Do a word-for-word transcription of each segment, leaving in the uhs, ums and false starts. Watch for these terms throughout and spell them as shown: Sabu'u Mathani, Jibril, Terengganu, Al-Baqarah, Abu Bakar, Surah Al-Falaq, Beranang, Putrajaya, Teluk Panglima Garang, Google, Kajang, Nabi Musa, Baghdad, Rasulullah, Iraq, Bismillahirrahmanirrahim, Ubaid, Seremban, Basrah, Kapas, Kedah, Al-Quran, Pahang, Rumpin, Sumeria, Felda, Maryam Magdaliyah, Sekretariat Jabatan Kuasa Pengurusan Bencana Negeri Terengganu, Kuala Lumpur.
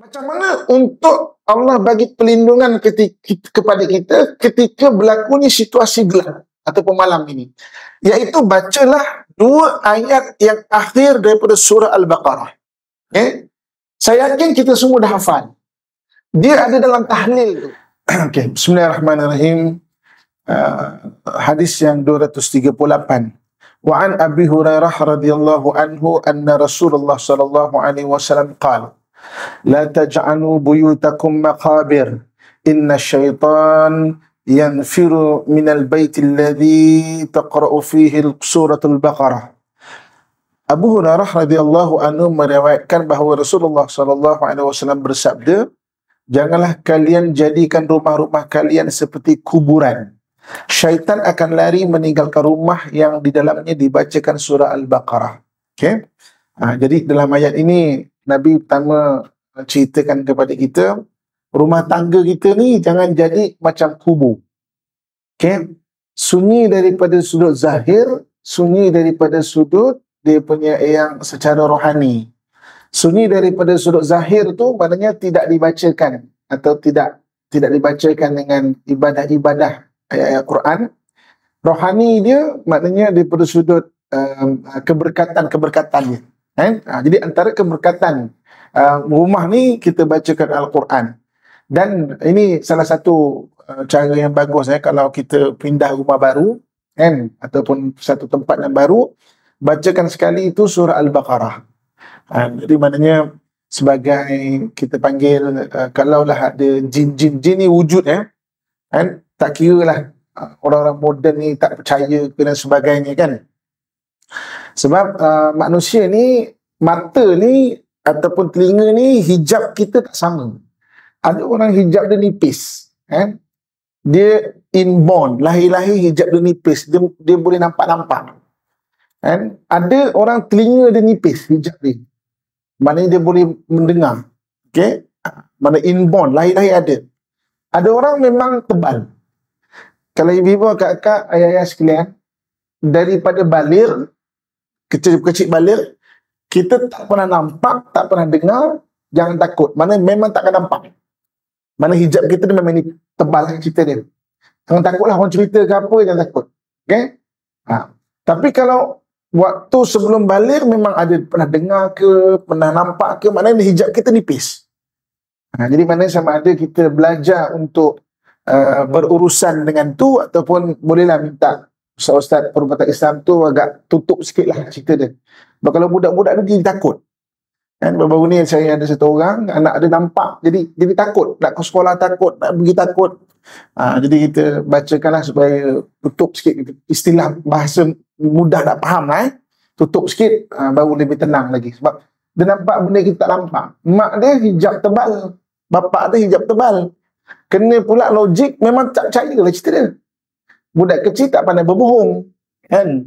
Macam mana untuk Allah bagi perlindungan ketika, kepada kita ketika berlakunya situasi gelap ataupun malam ini? Iaitu bacalah dua ayat yang akhir daripada surah Al-Baqarah. Okay? Saya yakin kita semua dah hafal. Dia ada dalam tahlil tu. Okay. Bismillahirrahmanirrahim. Uh, hadis yang dua ratus tiga puluh lapan. Wa an Abi Hurairah radhiyallahu anhu anna Rasulullah sallallahu alaihi wasallam qala: لا تجعلوا بيوتكم مقابر إن الشيطان ينفر من البيت الذي تقرأ فيه سورة البقرة. Abu Hurairah radhiyallahu anhu meriwayatkan bahawa Rasulullah sallallahu alaihi wasallam bersabda, janganlah kalian jadikan rumah-rumah kalian seperti kuburan. Syaitan akan lari meninggalkan rumah yang di dalamnya dibacakan surah Al-Baqarah. Okay? Ha, jadi dalam ayat ini Nabi pertama ceritakan kepada kita, rumah tangga kita ni jangan jadi macam kubur. Okay? Sunyi daripada sudut zahir, sunyi daripada sudut dia punya yang secara rohani. Sunyi daripada sudut zahir tu maknanya tidak dibacakan atau tidak tidak dibacakan dengan ibadah-ibadah ayat-ayat Quran. Rohani dia maknanya daripada sudut um, keberkatan-keberkatannya. Eh? Ha, jadi antara keberkatan uh, rumah ni kita bacakan Al-Quran. Dan ini salah satu uh, cara yang bagus eh, kalau kita pindah rumah baru eh, ataupun satu tempat yang baru, bacakan sekali itu surah Al-Baqarah. Ha, jadi maknanya sebagai kita panggil uh, kalaulah ada jin-jin, jin ni wujud eh, kan? Tak kira lah uh, orang-orang moden ni tak percaya ke dan sebagainya kan. Sebab uh, manusia ni, mata ni ataupun telinga ni, hijab kita tak sama. Ada orang hijab dia nipis eh? Dia inborn, lahir-lahir hijab dia nipis, dia, dia boleh nampak-nampak eh? Ada orang telinga dia nipis hijab dia, maknanya dia boleh mendengar. Okay? Maknanya inborn, lahir-lahir ada. Ada orang memang tebal. Kalau ibu-ibu, kakak, ayah-ayah sekalian, daripada balir, kecil-kecil balir, kita tak pernah nampak, tak pernah dengar, jangan takut. Mana memang takkan nampak. Mana hijab kita ni memang ni tebal cerita dia. Jangan takutlah orang cerita ke apa, jangan takut. Okay? Ha. Tapi kalau waktu sebelum balir memang ada pernah dengar ke, pernah nampak ke, maknanya hijab kita nipis. Ha. Jadi maknanya sama ada kita belajar untuk uh, berurusan dengan tu ataupun bolehlah minta Ustaz-ustaz perubatan Islam tu agak tutup sikit lah cerita dia. Sebab kalau budak-budak ni dia takut. Dan baru ni saya ada satu orang, anak dia nampak, jadi jadi takut. Nak ke sekolah takut, nak pergi takut. Ha, jadi kita bacakanlah supaya tutup sikit. Istilah bahasa mudah nak faham lah eh. Tutup sikit, ha, baru lebih tenang lagi. Sebab dia nampak benda kita tak nampak. Mak dia hijab tebal, bapak dia hijab tebal. Kena pula logik, memang tak percaya lah cerita dia. Budak kecil tak pandai berbohong kan,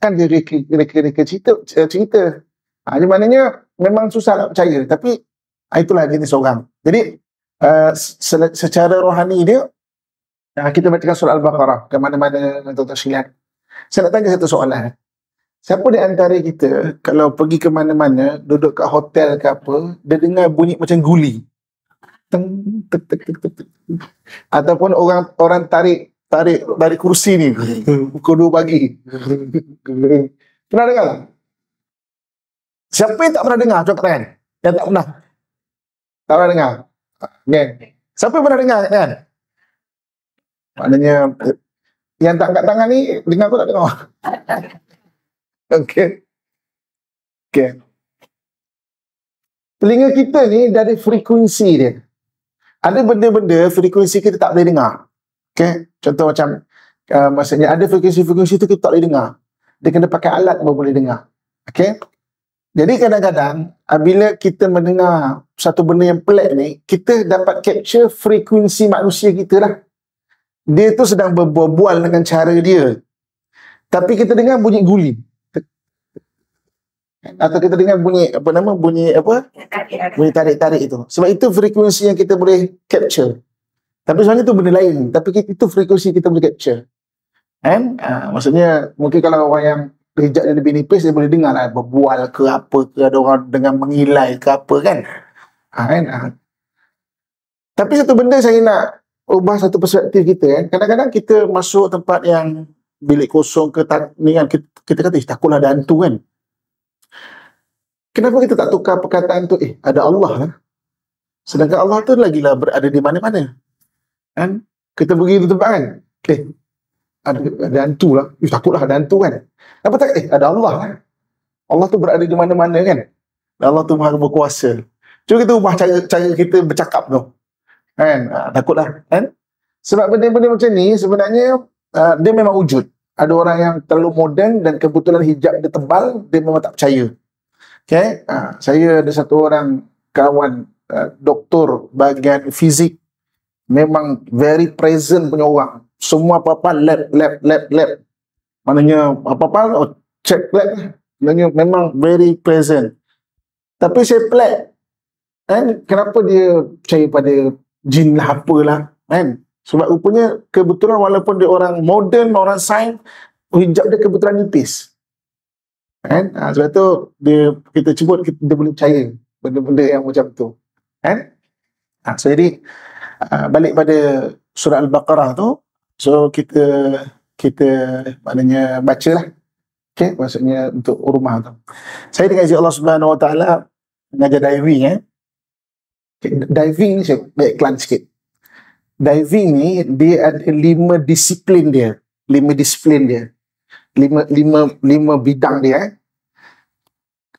kan dia reka-reka cerita cerita. Ha, jadi maknanya memang susah nak percaya, tapi itulah jenis orang. Jadi uh, se secara rohani dia uh, kita bacakan surah Al-Baqarah ke mana-mana tuan-tuan sekalian. Saya nak tanya satu soalan, siapa di antara kita kalau pergi ke mana-mana, duduk kat hotel ke apa, dia dengar bunyi macam guli teng tek tek tek tek, ataupun orang orang tarik tarik dari kursi ni pukul dua pagi. Pernah dengar tak? Siapa yang tak pernah dengar? Cuba tangan. Yang tak pernah. Tak pernah dengar. Okay. Siapa yang pernah dengar kan? Maknanya yang tak angkat tangan ni dengar aku tak dengar. Okey. Okey. Telinga kita ni dari frekuensi dia. Ada benda-benda frekuensi kita tak boleh dengar. Okay? Contoh macam uh, maksudnya ada frekuensi-frekuensi tu kita tak boleh dengar, dia kena pakai alat baru boleh dengar. Okay? Jadi kadang-kadang bila kita mendengar satu benda yang pelik ni, kita dapat capture frekuensi manusia kita lah. Dia tu sedang berbual dengan cara dia, tapi kita dengar bunyi guli atau kita dengar bunyi apa nama bunyi apa bunyi tarik-tarik itu. Sebab itu frekuensi yang kita boleh capture. Tapi sebenarnya tu benda lain, tapi itu frekuensi kita boleh capture. And, uh, maksudnya, mungkin kalau orang yang hijab dia lebih nipis, dia boleh dengar lah berbual ke apa ke, ada orang dengan mengilai ke apa kan. Ha, kan? Ha. Tapi satu benda saya nak ubah satu perspektif kita, kan. Kadang-kadang kita masuk tempat yang bilik kosong ke ni, kan, kita, kita kata takutlah ada hantu, kan. Kenapa kita tak tukar perkataan tu, eh ada Allah lah. Sedangkan Allah tu lagilah berada di mana-mana, kan. Kita pergi di tempat, kan, eh ada, ada hantu lah, eh takutlah ada hantu, kan. Kenapa tak, eh ada Allah lah. Allah tu berada di mana-mana, kan. Allah tu maha berkuasa. Cuma kita ubah cara, cara kita bercakap tu, kan. Ha, takutlah, kan. Sebab benda-benda macam ni sebenarnya uh, dia memang wujud. Ada orang yang terlalu moden dan kebetulan hijab dia tebal, dia memang tak percaya. Okay. Ha, saya ada satu orang kawan, uh, doktor bahagian fizik, memang very present punya orang. Semua apa-apa lab, lab, lab, lab. Maknanya apa-apa, oh, check lab. Maknanya memang very present. Tapi saya pelik, kan, kenapa dia percaya pada jin lah apalah, kan. Sebab rupanya kebetulan walaupun dia orang moden, orang sains, hijab dia kebetulan nipis, kan. Ha, sebab tu dia, kita cuba kita, dia boleh percaya benda-benda yang macam tu, kan. Ha, so jadi uh, balik pada surah Al-Baqarah tu, so kita kita maknanya bacalah, okey, maksudnya untuk rumah tu. Saya dengan izin Allah Subhanahu Wa Taala mengajar diving, eh. Diving ni saya baik klan sikit. Diving ni dia ada lima disiplin dia. Lima disiplin dia. Lima, lima, lima bidang dia, eh.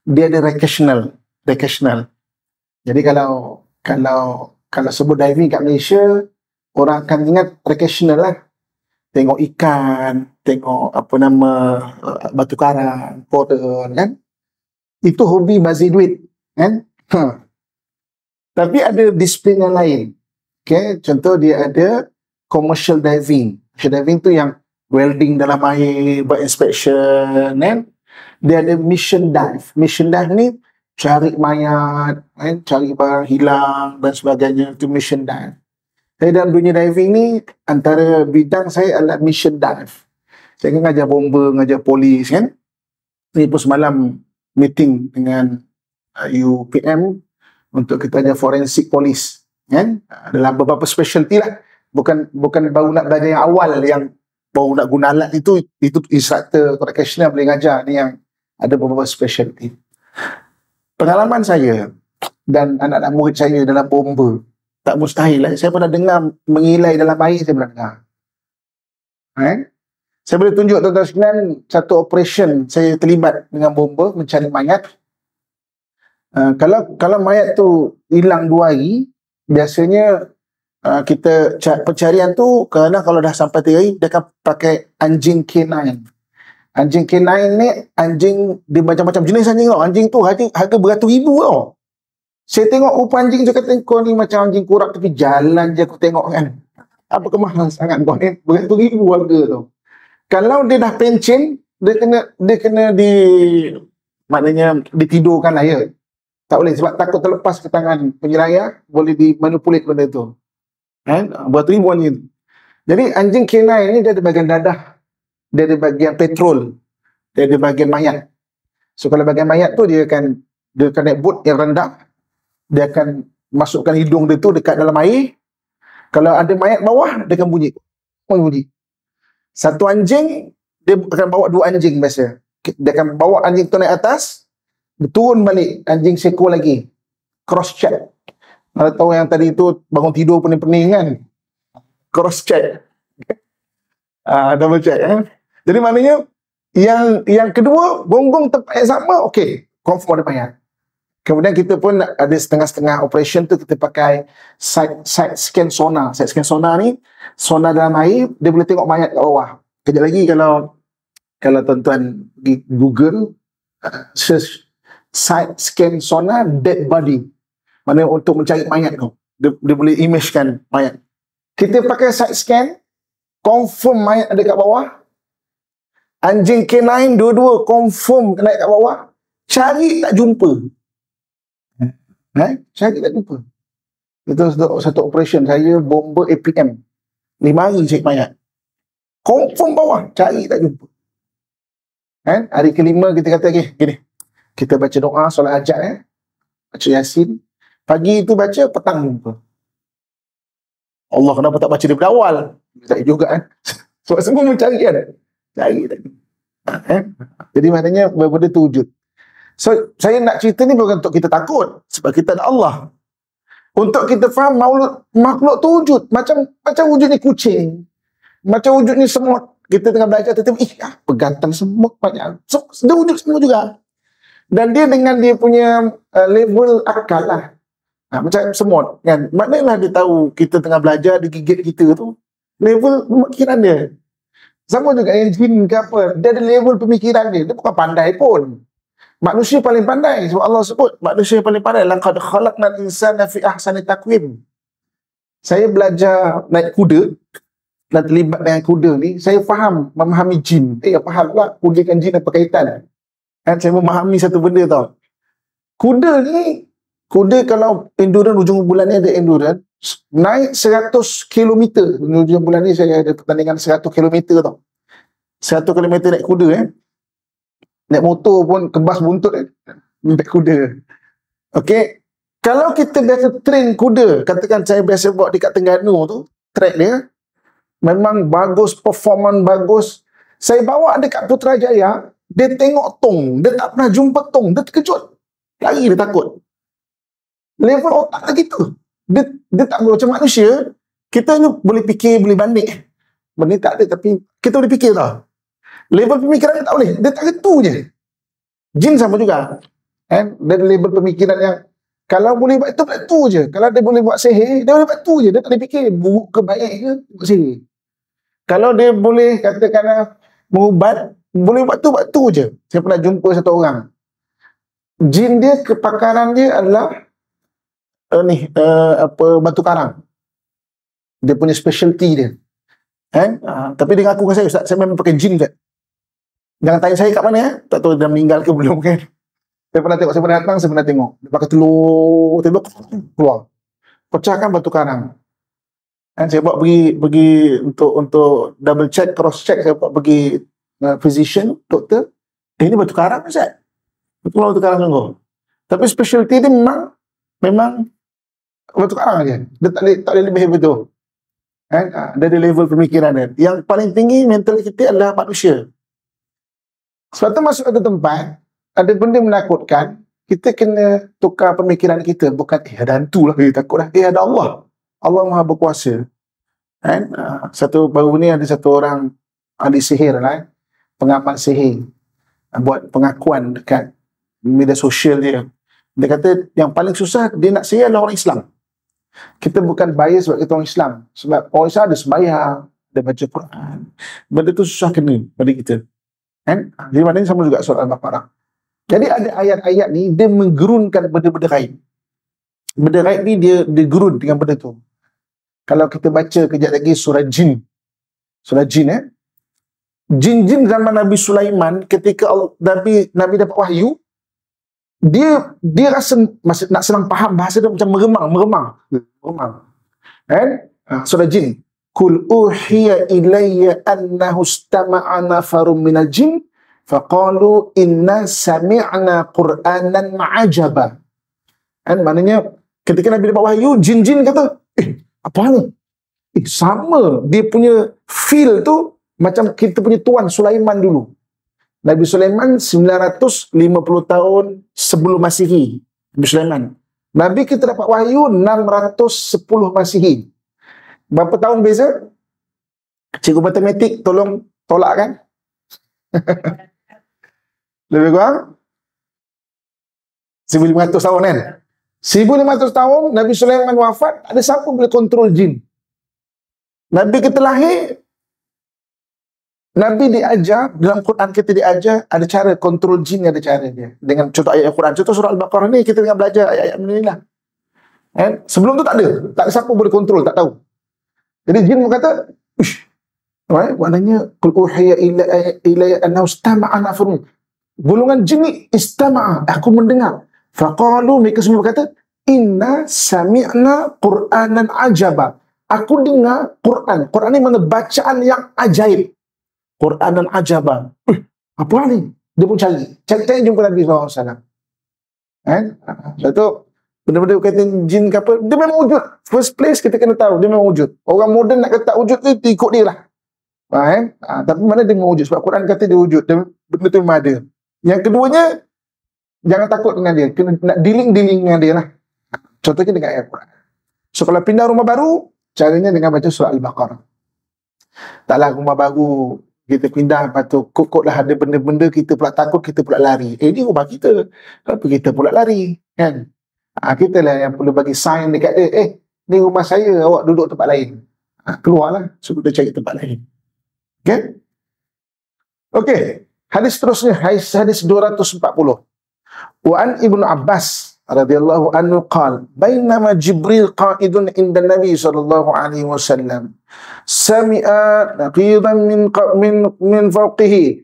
Dia ada recreational. Recreational. Jadi kalau kalau kalau sebut diving kat Malaysia, orang akan ingat recreational lah. Tengok ikan, tengok apa nama, batu karang, koral, kan. Itu hobi bazir duit, kan. Haa. Tapi ada disiplin yang lain. Okay, contoh dia ada commercial diving. Commercial diving tu yang welding dalam air, buat inspection, kan. Dia ada mission dive. Mission dive ni cari mayat, kan, cari barang hilang dan sebagainya. Itu mission dive. Saya dalam dunia diving ni, antara bidang saya adalah mission dive. Saya kan ngajar bomba, ngajar polis, kan. Ini pun semalam meeting dengan U P M untuk kita ajar forensik polis, kan, dalam beberapa specialty lah. Bukan bukan baru nak belajar yang awal, yang baru nak guna alat itu, itu instructor recreational boleh ngajar. Ni yang ada beberapa specialty. Pengalaman saya dan anak-anak murid saya dalam bomba, tak mustahil lah. Saya pernah dengar mengilai dalam air, saya pernah dengar, eh? Saya boleh tunjuk tuan-tuan sekalian satu operation saya terlibat dengan bomba mencari mayat. Uh, kalau kalau mayat tu hilang dua hari, biasanya uh, kita pencarian tu, kerana kalau dah sampai tiga hari, dia akan pakai anjing K sembilan. Anjing K sembilan ni, anjing dia macam-macam jenis anjing tau. Anjing tu harga, harga beratus ribu tau. Saya tengok rupa anjing, saya kata, kau ni macam anjing kurap tapi jalan je aku tengok, kan. Apa kemahal sangat kau ni, beratus ribu harga tu. Kalau dia dah pencen, dia kena, dia kena di, maknanya ditidurkan lah, ya. Tak boleh, sebab takut terlepas ke tangan penyelayar, boleh dimanipulate benda tu, kan? Buat ribuan ni. Jadi anjing K sembilan ni dia ada bahagian dadah, dia ada bahagian petrol, dia ada bahagian mayat. So kalau bahagian mayat tu, dia akan dia akan naik bot yang rendah, dia akan masukkan hidung dia tu dekat dalam air. Kalau ada mayat bawah, dia akan bunyi, bunyi. Satu anjing, dia akan bawa dua anjing biasa. Dia akan bawa anjing tu naik atas, turun balik anjing seko lagi, cross check. Kalau tahu yang tadi tu bangun tidur pening-pening, kan, cross check, ah, double check, eh? Jadi maknanya yang yang kedua gonggong tempat yang sama, okey, confirm ada mayat. Kemudian kita pun ada setengah-setengah operation tu, kita pakai side side scan sonar. Side scan sonar ni, sonar dalam air, dia boleh tengok mayat kat bawah. Kejap lagi kalau kalau tuan-tuan pergi Google search side scan sonar dead body, mana untuk mencari mayat tu, dia, dia boleh imagekan mayat. Kita pakai side scan, confirm mayat ada kat bawah. Anjing K sembilan dua-dua confirm naik kat bawah. Cari tak jumpa, right? Cari tak jumpa. Itu satu, satu operation saya bomba A P M, lima hari cari mayat, confirm bawah, cari tak jumpa, right? Hari kelima kita kata, okay, gini, kita baca doa, solat hajat, eh? Baca Yasin. Pagi tu baca, petang jumpa. Allah, kenapa tak baca daripada awal? Tak juga kan? Sebab semua mencari kan? Cari tak. Eh? Jadi maknanya benda tu wujud. So, saya nak cerita ni bukan untuk kita takut. Sebab kita ada Allah. Untuk kita faham maulud, makhluk tu wujud. Macam macam wujud ni kucing. Macam wujud ni semut. Kita tengah belajar, tiba-tiba, ih, apa gantan semut banyak. So, dia wujud semua juga. Dan dia dengan dia punya uh, level akal lah. Ha, macam semut kan, maknanya dia tahu kita tengah belajar, dia gigit kita tu level pemikiran dia. Sama juga yang jin ke apa, dia ada level pemikiran dia, dia bukan pandai pun. Manusia paling pandai, sebab Allah sebut manusia paling pandai, laqad khalaqnal insana fi ahsani taqwim. Saya belajar naik kuda dan terlibat dengan kuda ni, saya faham memahami jin. Eh, faham pula kuda dengan jin apa kaitan kan? Saya memahami satu benda tau, kuda ni. Kuda kalau endurance, hujung bulan ni ada endurance, naik seratus kilometer. Hujung bulan ni saya ada pertandingan seratus kilometer tau. seratus kilometer naik kuda eh. Naik motor pun kebas buntut eh. Naik kuda. Okey. Kalau kita biasa train kuda, katakan saya biasa buat dekat Terengganu tu, track dia, memang bagus, performance bagus. Saya bawa dekat Putrajaya, dia tengok tong. Dia tak pernah jumpa tong. Dia terkejut. Lagi dia takut. Level otak tak gitu. Dia, dia tak macam manusia. Kita ni boleh fikir, boleh banding. Benda tak ada, tapi kita boleh fikir tau. Level pemikiran dia tak boleh. Dia tak gitu je. Jin sama juga. And, dia ada level pemikiran yang kalau boleh buat itu, buat itu je. Kalau dia boleh buat sihir, dia boleh buat itu je. Dia tak boleh fikir buruk ke baik ke, buat sihir. Kalau dia boleh katakanlah mengubat, boleh buat itu, buat itu je. Saya pernah jumpa satu orang. Jin dia, kepakaran dia adalah Uh, ni uh, apa batu karang, dia punya specialty dia kan. Uh, tapi dia ngaku kat saya, ustaz saya memang pakai jin kat, jangan tanya saya kat mana ya, tak tahu dia meninggal ke belum kan. Saya pernah tengok, saya pernah datang, saya pernah tengok dia pakai telur telur keluar, pecahkan batu karang kan. Saya buat pergi pergi untuk untuk double check, cross check, saya buat pergi uh, physician, doktor, eh ni batu karang ustaz, betul batu karang sungguh, tapi specialty dia memang memang batu karang je. Dia tak boleh, tak boleh lebih betul kan? Ha, dia ada level pemikiran dia. Yang paling tinggi mental kita adalah manusia. Sebab tu masuk ke tempat ada benda menakutkan, kita kena tukar pemikiran kita. Bukan eh ada hantu lah, eh takut lah, eh ada Allah, Allah maha berkuasa kan? Ha, satu baru ni ada satu orang ahli sihir lah kan? Pengamat sihir, buat pengakuan dekat media sosial dia. Dia kata yang paling susah dia nak sihir adalah orang Islam. Kita bukan bias sebab kita orang Islam. Sebab orang Islam ada sembahyang, ada baca Quran. Benda tu susah kena pada kita. Kan? Jadi maknanya sama juga surah Al-Baqarah. Jadi ada ayat-ayat ni, dia menggerunkan benda-benda gaib. Benda gaib ni dia, dia gerun dengan benda tu. Kalau kita baca kejap lagi surah Jin. Surah Jin eh. Jin-jin zaman Nabi Sulaiman, ketika Nabi, Nabi dapat wahyu, dia dia rasa masih nak senang faham bahasa dia, macam meremang meremang meremang kan. Ha, surah Jin, kul uhiya ilayya annahu istama'a nafarum minal jin faqalu inna sami'na qur'anan ma'ajaba kan. Maknanya ketika Nabi dapat wahyu, jin-jin kata eh apa ni, eh sama dia punya feel tu macam kita punya tuan Sulaiman dulu. Nabi Sulaiman sembilan ratus lima puluh tahun sebelum Masihi. Nabi Sulaiman. Nabi kita dapat wahyu enam ratus sepuluh Masihi. Berapa tahun beza? Cikgu matematik tolong tolakkan. Lebih kurang seribu lima ratus tahun kan? seribu lima ratus tahun Nabi Sulaiman wafat, ada siapa boleh kontrol jin. Nabi kita lahir, Nabi diajar, dalam Quran kita diajar, ada cara kontrol jin, ada cara dia. Dengan contoh ayat Al-Quran, contoh surah Al-Baqarah ni, kita tengah belajar ayat-ayat benda ni lah. And sebelum tu tak ada, tak ada siapa boleh kontrol, tak tahu. Jadi jin pun kata, ush, right? Maknanya, kul uhiyya ilayya annahu istama'a nafarun. Golongan jin ni, istama'a, aku mendengar. Faqalu, mereka semua berkata, inna sami'na Qur'anan ajaba. Aku dengar Quran. Quran ni mana bacaan yang ajaib. Quran dan ajaban. Eh, apa ni? Dia pun cari. Cari-cari jumpa Nabi sallallahu alaihi wasallam. Kan? Lepas tu, Benda-benda berkaitan jin ke apa, dia memang wujud. First place kita kena tahu, dia memang wujud. Orang moden nak kata wujud tu, ikut dia lah. Ha, eh? ha, tapi mana dia wujud? Sebab Quran kata dia wujud. Dia, benda tu memang ada. Yang keduanya, jangan takut dengan dia. Kena nak dealing-dealing dengan dia lah. Contohnya dengan ayat Quran. So, kalau pindah rumah baru, caranya dengan baca surah Al-Baqarah. Taklah rumah baru, kita pindah, lepas tu kokok lah ada benda-benda, kita pula takut, kita pula lari. Eh, ni rumah kita. Kenapa kita pula lari? Kan? Ha, kita lah yang perlu bagi sign dekat dia. Eh, ni rumah saya, awak duduk tempat lain. Ha, keluarlah, so kita cari tempat lain. Okay? Okay, hadis seterusnya, hadis, hadis dua ratus empat puluh. Wa'an Ibn Abbas radhiyallahu anhu qala, bainama Jibril qa'idun inda Nabi sallallahu alaihi wasallam, sami'a naqidan min min min fawqihi,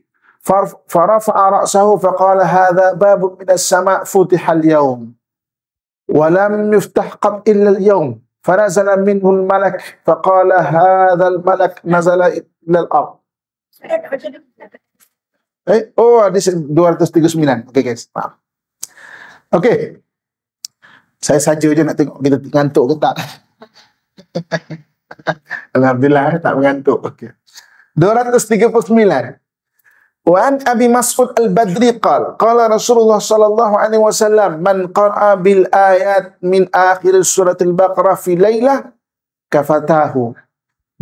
farafa'a ra'sahu faqala hadha babun min as-sama' futiha al-yawm. ولم يفتح قط إلا اليوم فنزل منه الملك فقال هذا الملك نزل إلى الأرض. Eh, oh, this is dua ratus tiga puluh sembilan. Okay guys, maaf. Okay, saya saja je nak tengok kita mengantuk ke tak. Alhamdulillah tak mengantuk. Okay, dua ratus tiga puluh sembilan. Wan Abi Mas'ud Al-Badri qala qala Rasulullah sallallahu alaihi wasallam, man qara'a bil ayat min akhir surah Al-Baqarah fi lailah kafatahu.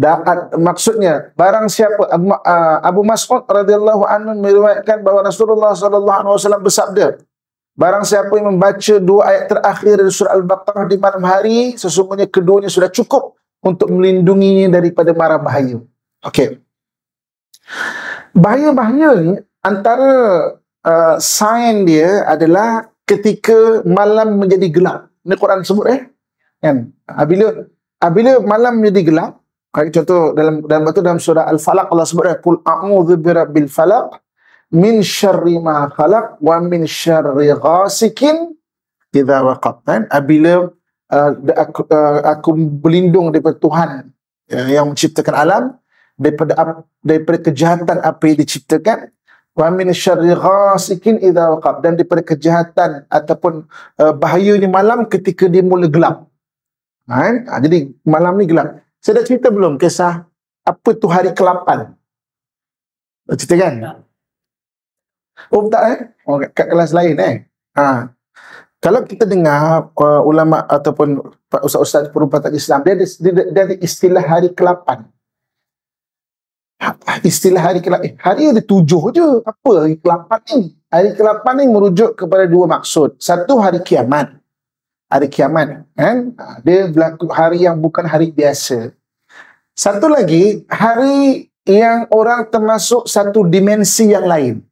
Da'at, maksudnya barang siapa, Abu Mas'ud radhiyallahu anhu meriwayatkan bahawa Rasulullah sallallahu alaihi wasallam bersabda, barang siapa yang membaca dua ayat terakhir dari surah Al-Baqarah di malam hari, sesungguhnya keduanya sudah cukup untuk melindunginya daripada mara bahaya. Okey. Bahaya-bahaya ni, antara uh, sign dia adalah ketika malam menjadi gelap. Ini Quran sebut eh kan, bila bila malam menjadi gelap. Contoh dalam dalam batu dalam surah Al-Falaq, Allah sebut eh, qul a'udzu birabbil falaq min syarri ma khalaq wa min syarri ghasikin idza waqab. Kan, bila uh, aku, uh, aku berlindung daripada Tuhan uh, yang menciptakan alam, daripada daripada kejahatan apa yang diciptakan, wa min syarri ghasikin idza waqab, dan daripada kejahatan ataupun uh, bahayanya malam ketika dia mula gelap. Kan? Ha, jadi malam ni gelap. Saya dah cerita belum kisah apa tu hari kelapan? Dah cerita kan? Oh tak eh? Oh, kat kelas lain eh? Ha. Kalau kita dengar uh, ulama ataupun ustaz-ustaz perubatan Islam, dia ada, dia, dia ada istilah hari kelapan. Istilah hari ke-lapan, eh, hari ada tujuh je. Apa hari ke-lapan ni? Hari ke-lapan ni merujuk kepada dua maksud. Satu, hari kiamat. Hari kiamat kan? Dia berlaku hari yang bukan hari biasa. Satu lagi, hari yang orang termasuk satu dimensi yang lain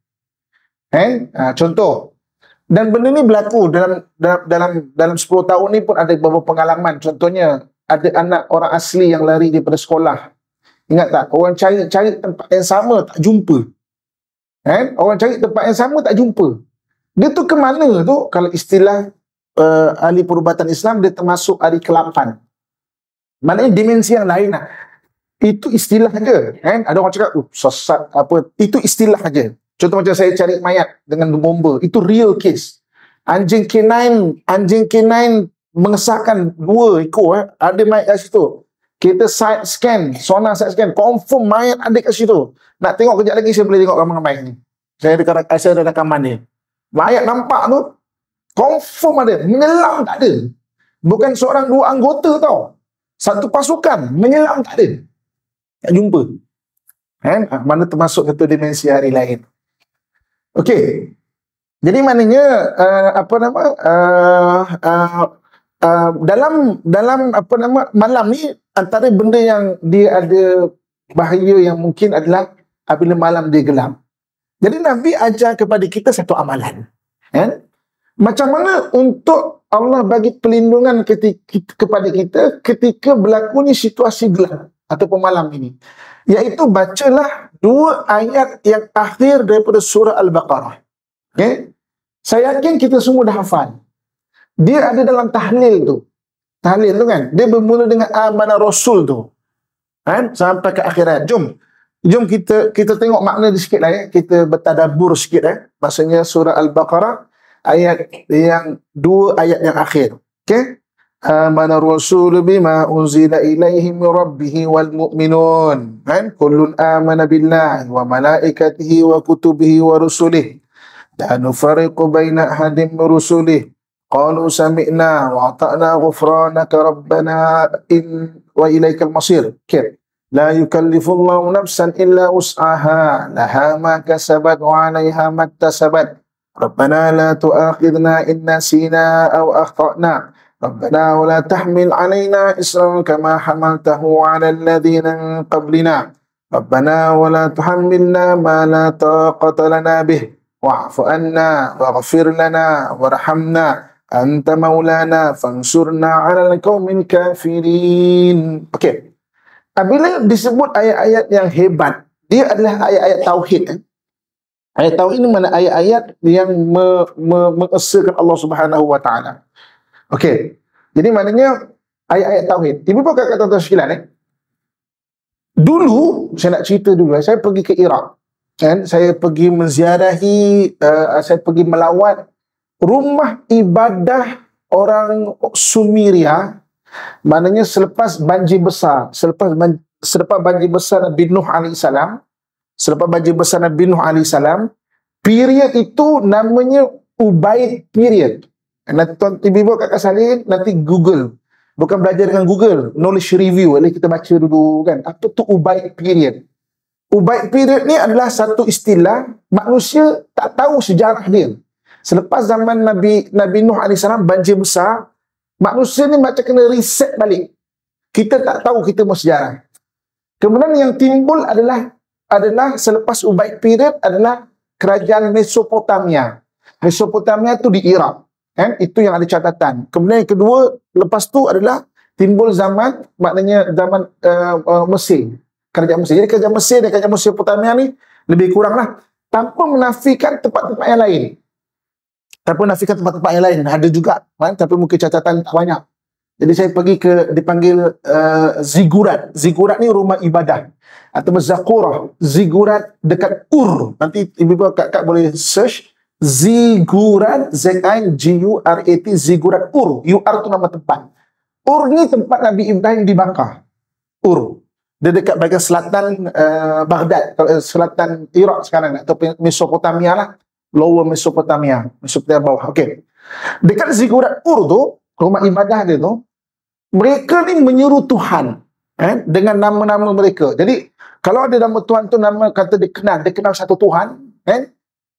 kan? Ha, contoh, dan benda ni berlaku dalam dalam dalam, dalam sepuluh tahun ni pun ada beberapa pengalaman. Contohnya, ada anak orang asli yang lari daripada sekolah. Ingat tak? Orang cari cari tempat yang sama, tak jumpa. Kan? Orang cari tempat yang sama, tak jumpa. Dia tu ke mana tu? Kalau istilah uh, ahli perubatan Islam, dia termasuk hari kelapan. Maknanya dimensi yang lain lah. Itu istilah aja. Kan? Ada orang cakap, uh, sesat apa. Itu istilah aja. Contoh macam saya cari mayat dengan bomba. Itu real case. Anjing canine, anjing canine mengesahkan dua ekor. Eh. Ada mayat kat situ. Kita side scan, sonar side scan, confirm mayat ada kat situ. Nak tengok kejap lagi, saya boleh tengok ramai-ramai ni. Saya ada, saya ada rakaman dia. Mayat nampak tu, confirm ada. Menyelam tak ada. Bukan seorang dua anggota tau. Satu pasukan, menyelam tak ada. Tak jumpa. Kan? Mana termasuk satu dimensi hari lain. Okey. Jadi maknanya, uh, apa nama, uh, uh, uh, dalam, dalam apa nama, malam ni, antara benda yang dia ada bahaya yang mungkin adalah apabila malam dia gelap. Jadi Nabi ajar kepada kita satu amalan. Eh? Macam mana untuk Allah bagi perlindungan ketika, kepada kita ketika berlakunya situasi gelap ataupun malam ini. Iaitu bacalah dua ayat yang akhir daripada surah Al-Baqarah. Okay? Saya yakin kita semua dah hafal. Dia ada dalam tahlil tu. Tahlil tu kan, dia bermula dengan amanah Rasul tu kan, sampai ke akhirat. Jom Jom kita kita tengok makna dia sikit lah ya. Kita bertadabur sikit eh. Maksudnya surah Al-Baqarah, ayat yang dua ayat yang akhir. Okay. Amana ar-rasulu bima unzila ilaihi min rabbih wal mu'minun. Kan kullun amana billahi wa malaikatihi wa kutubihi wa rusulihi la nufarriqu baina ahadin min rusulihi qalu sami'na wa ata'na ghufranaka rabbana in wa ilaikal masir. Okay. La yukallifullahu nafsan illa wus'aha laha ma kasabat wa 'alayha ma iktasabat. Rabbana la tu'akhidna in nasina aw akhta'na. ربنا ولا تحمل علينا إصرا كما حملته على الذين قبلنا ربنا ولا تحملنا ما لا طاقة لنا به واعف عنا واغفر لنا وارحمنا أنت مولانا فانصرنا على القوم الكافرين. Okay. Apabila disebut ayat-ayat yang hebat, dia adalah ayat-ayat tauhid. Eh? Ayat tauhid ini mana ayat-ayat yang me, me, mengesahkan Allah Subhanahu Wa Taala. Okey. Jadi maknanya ayat-ayat tauhid. Ibu pun kat tuan-tuan sekalian eh. Dulu saya nak cerita dulu, saya pergi ke Iraq. Kan saya pergi menziarahi uh, saya pergi melawat rumah ibadah orang Sumeria. Maknanya selepas banjir besar, selepas banjir, selepas banjir besar Nabi Nuh alaihi salam, selepas banjir besar Nabi Nuh alaihi salam, period itu namanya Ubaid period. Nanti tuan ibu kakak salin, nanti Google. Bukan belajar dengan Google, knowledge review. Nanti kita baca dulu kan, apa tu Ubaid period. Ubaid period ni adalah satu istilah manusia tak tahu sejarah dia. Selepas zaman Nabi Nabi Nuh alaihi salam banjir besar, manusia ni macam kena reset balik. Kita tak tahu kita mau sejarah. Kemudian yang timbul adalah adalah selepas Ubaid period adalah kerajaan Mesopotamia. Mesopotamia tu di Iraq. Eh, itu yang ada catatan. Kemudian yang kedua, lepas tu adalah timbul zaman, maknanya zaman uh, uh, Mesir. Kerajaan Mesir. Jadi kerajaan Mesir dan kerajaan Mesopotamia ni lebih kuranglah tanpa menafikan tempat-tempat yang lain. Tanpa menafikan tempat-tempat yang lain. Ada juga. Kan? Tapi mungkin catatan tak banyak. Jadi saya pergi ke, dipanggil uh, Ziggurat. Ziggurat ni rumah ibadah. Atau Zakurah. Ziggurat dekat Ur. Nanti ibu-ibu kakak boleh search. Ziggurat, Z I G U R A T, Ziggurat Ur. U R tu nama tempat. Ur ni tempat Nabi Ibrahim di Mekah. Ur. Dia dekat bahagian selatan uh, Baghdad, selatan Iraq sekarang, atau Mesopotamia lah. Lower Mesopotamia, Mesopotamia bawah. Okey. Dekat Ziggurat Ur tu, rumah ibadah dia tu, mereka ni menyeru Tuhan eh, dengan nama-nama mereka. Jadi, kalau ada nama Tuhan tu, nama kata dia kenal, dia kenal satu Tuhan, eh,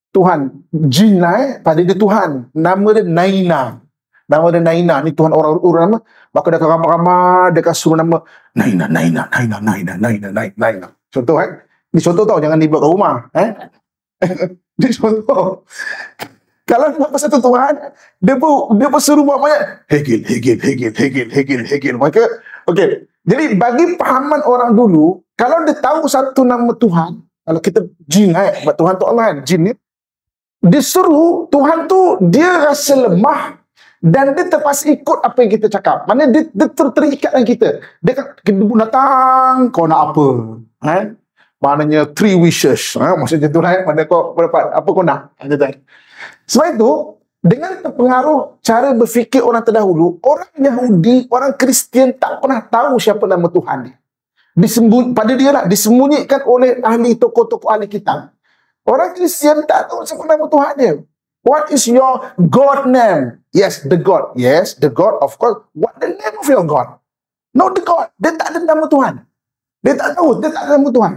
Tuhan Jin lah eh. Pada dia Tuhan. Nama dia Naina. Nama dia Naina. Ni Tuhan orang-orang nama. Maka dia akan ramai-ramai. Dia akan suruh nama Naina, Naina, Naina, Naina, Naina, Naina, Naina. Contoh eh. Ni contoh tau. Jangan dibuat kat rumah. Eh? Ni contoh. Kalau nama satu Tuhan, dia pun, dia pun suruh buat banyak. Hegel, Hegel, Hegel, Hegel, Hegel, Hegel. Maka, okay. Jadi bagi pahaman orang dulu, kalau dia tahu satu nama Tuhan, kalau kita Jin lah eh. Sebab Tuhan tu Allah kan. Jin ni. Dia suruh, Tuhan tu dia rasa lemah dan dia terpaksa ikut apa yang kita cakap. Maknanya dia, dia ter terikat dengan kita. Dia kena datang, kau nak apa? Ha? Maknanya three wishes. Ha? Maksudnya tu lah, mana kau berdapat, apa kau nak? Sebab itu, dengan terpengaruh cara berfikir orang terdahulu, orang Yahudi, orang Kristian tak pernah tahu siapa nama Tuhan dia. Disembunyi, pada dia lah, disembunyikan oleh ahli tokoh-tokoh ahli kitab. Orang Kristian tak tahu siapa nama Tuhan dia. What is your God name? Yes, the God. Yes, the God, of course. What the name of your God? Not the God. Dia tak ada nama Tuhan. Dia tak tahu. Dia tak ada nama Tuhan.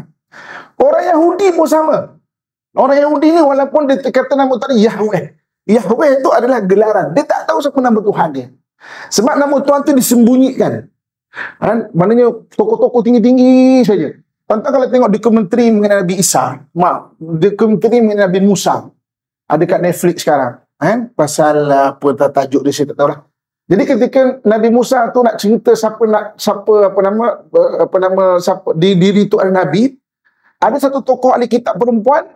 Orang Yahudi pun sama. Orang Yahudi ni walaupun dia kata nama Tuhan Yahweh. Yahweh tu adalah gelaran. Dia tak tahu siapa nama Tuhan dia. Sebab nama Tuhan tu disembunyikan. Ha? Maknanya tokoh-tokoh tinggi-tinggi saja. Tuan-tuan kalau tengok dokumentari mengenai Nabi Isa, maaf, dokumentari mengenai Nabi Musa, ada kat Netflix sekarang, eh? Pasal apa uh, tajuk dia saya tak tahulah. Jadi ketika Nabi Musa tu nak cerita siapa nak siapa apa nama apa nama siapa di diri tu ada Nabi, ada satu tokoh ahli kitab perempuan,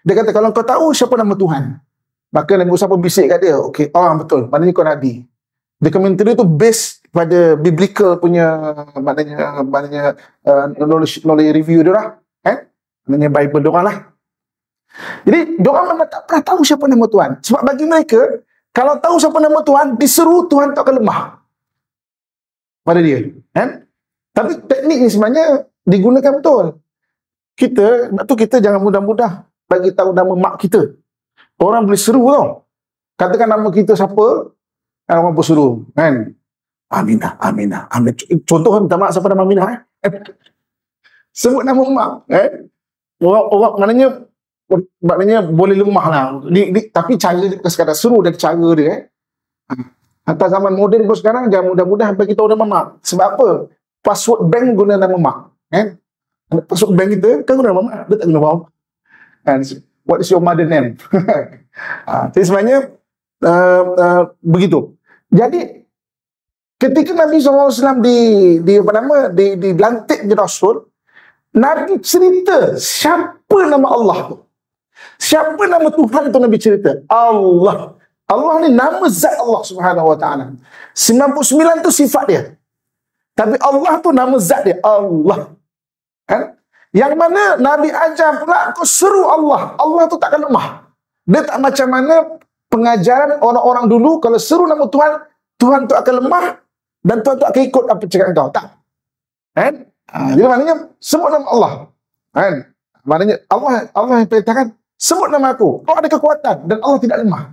dia kata kalau kau tahu siapa nama Tuhan, maka Nabi Musa pun bisik kat dia, okey, oh betul, maknanya kau Nabi. Dokumentari tu based pada biblical punya maknanya maknanya uh, knowledge, knowledge review dia lah eh? Maknanya Bible dia orang lah. Jadi dia orang memang tak pernah tahu siapa nama Tuhan. Sebab bagi mereka Kalau tahu siapa nama Tuhan, diseru Tuhan tak akan lemah pada dia, kan? Tapi teknik ni sebenarnya digunakan betul. Kita, nak tu kita jangan mudah-mudah bagi tahu nama mak kita. Orang boleh seru tau. Katakan nama kita siapa, kan orang boleh seru, kan? Aminah, Aminah, Aminah. Contoh, minta maaf siapa nama Aminah, eh? Sebut nama mak, eh? Orang, orang maknanya, maknanya boleh lemah lah. Di, di, tapi cara dia bukan sekadar seru, dan cara dia, eh? Hantar zaman moden pun sekarang, jangan mudah-mudah bagi tahu nama mak. Sebab apa? Password bank guna nama mak, kan? Password bank kita kan guna nama mak, dia tak guna apa-apa. And what is your mother name? Ha, jadi sebenarnya uh, uh, begitu. Jadi ketika Nabi sallallahu alaihi wasallam di, di apa nama, di, di lantik jadi Rasul, Nabi cerita siapa nama Allah tu, siapa nama Tuhan tu. Nabi cerita Allah. Allah ni nama zat Allah Subhanahu Wa Taala. sembilan puluh sembilan tu sifat dia, tapi Allah tu nama zat dia, Allah, kan? Yang mana Nabi ajar pula kau seru Allah, Allah tu takkan lemah. Dia tak macam mana pengajaran orang-orang dulu, kalau seru nama Tuhan, Tuhan tu akan lemah dan Tuhan tu akan ikut apa cakap kau, tak, kan? Ha, jadi maknanya sebut nama Allah, kan? Maknanya Allah, Allah yang perintahkan, sebut nama aku, kau ada kekuatan dan Allah tidak lemah.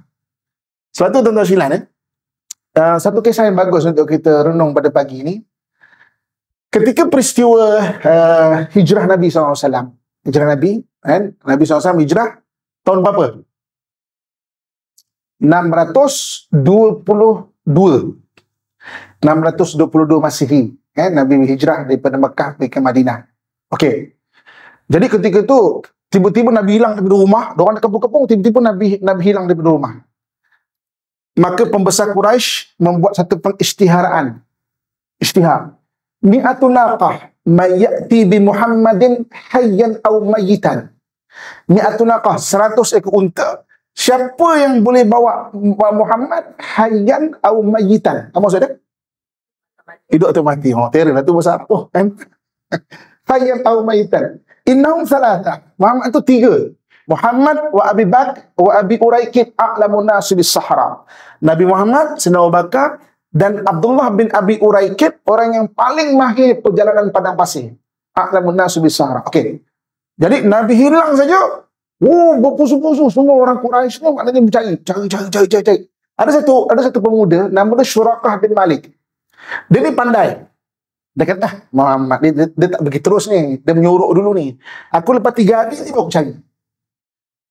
Sebab tu tuan-tuan silan, eh? Uh, satu kisah yang bagus untuk kita renung pada pagi ini. Ketika peristiwa uh, hijrah Nabi sallallahu alaihi wasallam, hijrah Nabi, kan? Nabi sallallahu alaihi wasallam hijrah tahun berapa? enam ratus dua puluh dua. enam ratus dua puluh dua Masihi, kan? Nabi hijrah daripada Mekah pergi ke Madinah. Okey. Jadi ketika tu tiba-tiba Nabi hilang daripada rumah, orang nak kepung-kepung, tiba-tiba Nabi Nabi hilang daripada rumah. Maka pembesar Quraisy membuat satu pengisytiharaan. Isytihar. Mi'atu naqah mayati bi Muhammadin hayyan aw mayitan. Mi'atu naqah, seratus ekor unta. Siapa yang boleh bawa Muhammad hayyan aw mayitan? Apa maksud dia? Hidup atau mati. Oh, terror tu pasal apa, oh, kan? Hayyan aw mayitan. Innahum thalatha. Muhammad tu tiga. Muhammad wa Abi Bakr wa Abi Uraiqin a'lamun nas bis sahara. Nabi Muhammad, Sayyidina Abu Bakar dan Abdullah bin Abi Uraiqid, orang yang paling mahir perjalanan padang pasir. A'lamun nasu bis-sahara. Okey. Jadi Nabi hilang saja. Oh, berpusu-pusu semua orang Quraisy ni maknanya mencari, cari cari cari cari cari. Ada satu ada satu pemuda nama dia Syuraqah bin Malik. Dia ni pandai. Dia kata, ah, Muhammad dia, dia, dia tak pergi terus ni. Dia menyuruh dulu ni. Aku lepas tiga hari ni baru aku cari.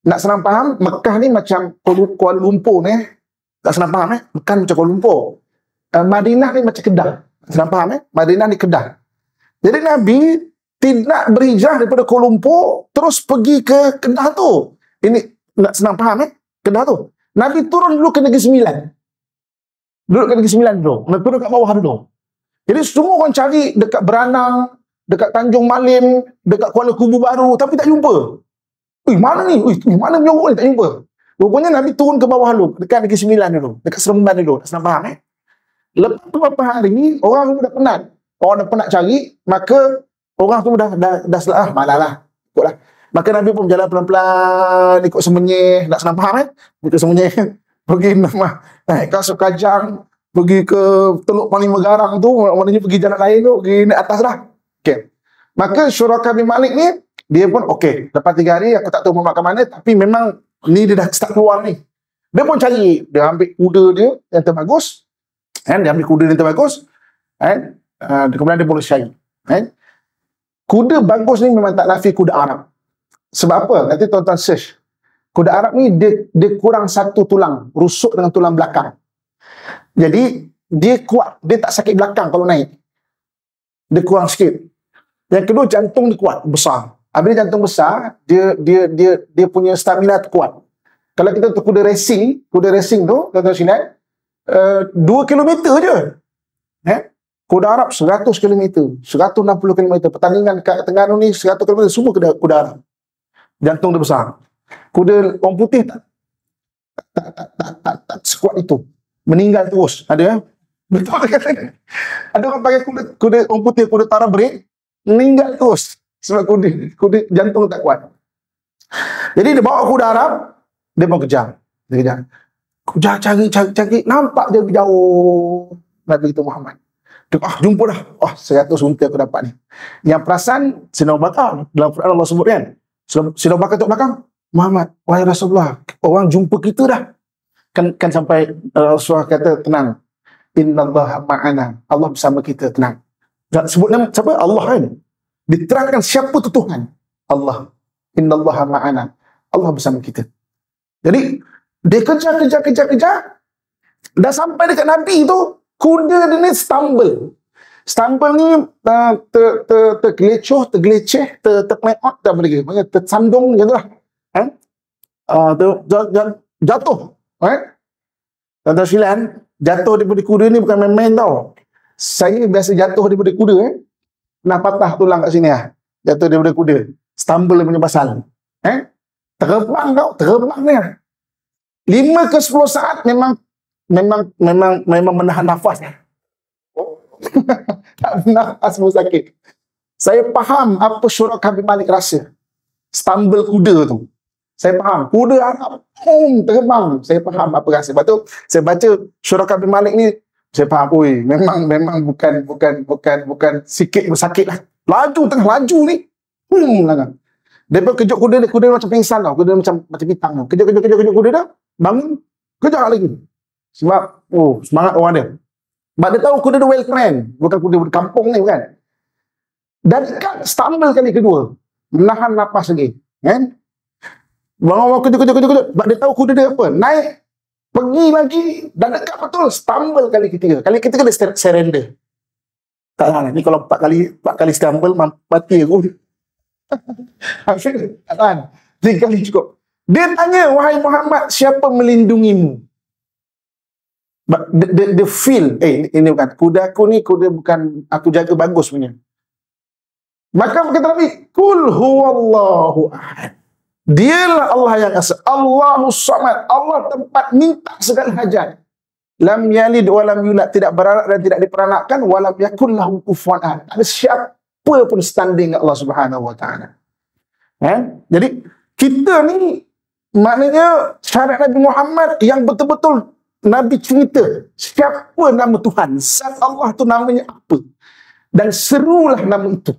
Nak senang faham, Mekah ni macam Kuala Lumpur ni. Tak senang faham, eh? Mekah macam Kuala Lumpur. Uh, Madinah ni macam Kedah. Senang faham, eh? Madinah ni Kedah. Jadi Nabi tidak berhijrah daripada Kuala Lumpur terus pergi ke Kedah tu. Ini nak senang faham, eh? Kedah tu. Nabi turun dulu ke Negeri Sembilan. Duduk ke Negeri Sembilan dulu. Nabi turun kat bawah dulu. Jadi semua orang cari dekat Beranang, dekat Tanjung Malim, dekat Kuala Kubu Baru, tapi tak jumpa. Eh, mana ni? Eh, mana menyorok ni? Tak jumpa. Rupanya Nabi turun ke bawah dulu, dekat Negeri Sembilan dulu, dekat Seremban dulu. Senang faham, eh? Lepas beberapa hari, orang semua dah penat. Orang dah penat cari, maka orang semua dah, dah, dah selak, ah, malah lah, ikutlah. Maka Nabi pun berjalan pelan-pelan, ikut semenyih, tak senang faham, kan? Ikut semenyih, pergi nama, naik kasut kajang, pergi ke Teluk Panglima Garang tu, maknanya pergi jalan lain tu, pergi naik atas lah. Okay. Maka Syuraqah bin Malik ni, dia pun, okay, lepas tiga hari, aku tak tahu Muhammad ke mana, tapi memang ni dia dah start keluar ni. Dia pun cari, dia ambil kuda dia yang terbagus, and dia ambil kuda yang terbagus, and uh, kemudian dia boleh cari. And kuda bagus ni memang tak nafi kuda Arab. Sebab apa? Nanti tuan-tuan search. Kuda Arab ni dia, dia kurang satu tulang, rusuk dengan tulang belakang. Jadi dia kuat, dia tak sakit belakang kalau naik. Dia kurang sikit. Yang kedua, jantung dia kuat, besar. Apabila jantung besar, dia dia dia dia punya stamina kuat. Kalau kita tu kuda racing, kuda racing tu tuan-tuan silakan, Uh, dua kilometer je, eh? Kuda Arab seratus kilometer, seratus enam puluh kilometer. Pertandingan kat Terengganu ni seratus kilometer. Semua kuda, kuda Arab. Jantung dia besar. Kuda orang putih tak Tak tak tak, tak, tak sekuat itu. Meninggal terus. Ada, eh? Betul kata. Ada orang pakai kuda, kuda orang putih, kuda tarabrik, meninggal terus. Sebab kuda, kuda jantung tak kuat. Jadi dia bawa kuda Arab, dia mau kejar. Dia kejar Aku cari-cari-cari, nampak dia jauh Nabi itu Muhammad. Ah, jumpa dah. Ah, seratus unta aku dapat ni. Yang perasan, Sina Abu Bakar. Dalam Quran Allah sebut kan? Sina Abu Bakar tu belakang. Muhammad, wahai Rasulullah, orang jumpa kita dah. Kan kan sampai uh, Rasulullah kata, tenang. Inna Allah ma'ana. Allah bersama kita, tenang. Sebut nama siapa? Allah kan? Diterangkan siapa tu Tuhan? Allah. Inna Allah ma'ana. Allah bersama kita. Jadi, dia kejar, kejar, kejar, kejar. Dah sampai dekat Nabi tu, kuda dia ni stumble. Stumble ni uh, ter, ter, tergelecoh, tergeleceh, ter, terpleot, tak boleh lagi. Tersandung macam tu lah. Eh? Uh, ter, jatuh. Right? Tuan-tuan silan, jatuh daripada kuda ni bukan main-main tau. Saya biasa jatuh daripada kuda. Eh? Nak patah tulang kat sini lah. Jatuh daripada kuda. Stumble punya pasal. Eh? Terbang tau, terbang ni lah. lima ke sepuluh saat memang memang memang memang menahan nafas. Oh. Tak nafas pun sakit. Saya faham apa Syuraqah bin Malik rasa. Stumble kuda tu. Saya faham. Kuda Arab pum terbang. Saya faham apa rasa. Lepas tu saya baca Syuraqah bin Malik ni, saya faham, oi, memang memang bukan bukan bukan bukan sikit pun sakit lah. Laju tengah laju ni. Pum lah. Depa kejut kuda dia, kuda dia macam pingsan tau. Kuda dia macam macam pitang tau. Kejut kejut kejut kejut kuda dia, bangun, kejar lagi. Sebab, oh, semangat orang dia. Sebab dia tahu kuda dia well trained. Bukan kuda kampung ni, bukan. Dan kan, stumble kali kedua. Menahan nafas lagi. Kan? Orang-orang kejut, kejut, kejut. Sebab dia tahu kuda dia apa. Naik, pergi lagi. Dan dekat betul, stumble kali ketiga. Kali ketiga dia surrender. Tak tahan. Ni kalau empat kali, empat kali stumble, mati aku. Tak tahan. Tiga kali cukup. Dia tanya, wahai Muhammad, siapa melindungimu? But the, the, the feel, eh ini bukan, kuda aku ni kuda bukan aku jaga bagus punya. Maka berkata Nabi, Kul huwallahu ahad. Dialah Allah yang esa. Allahu samad. Allah tempat minta segala hajat. Lam yalid wa lam yulad. Tidak beranak dan tidak diperanakkan. Wa lam yakun lahu kufuwan ahad. Ada siapa pun standing Allah Subhanahu wa ta'ala. Eh? Jadi kita ni maknanya syarat Nabi Muhammad yang betul-betul Nabi cerita siapa nama Tuhan, zat Allah tu namanya apa, dan serulah nama itu.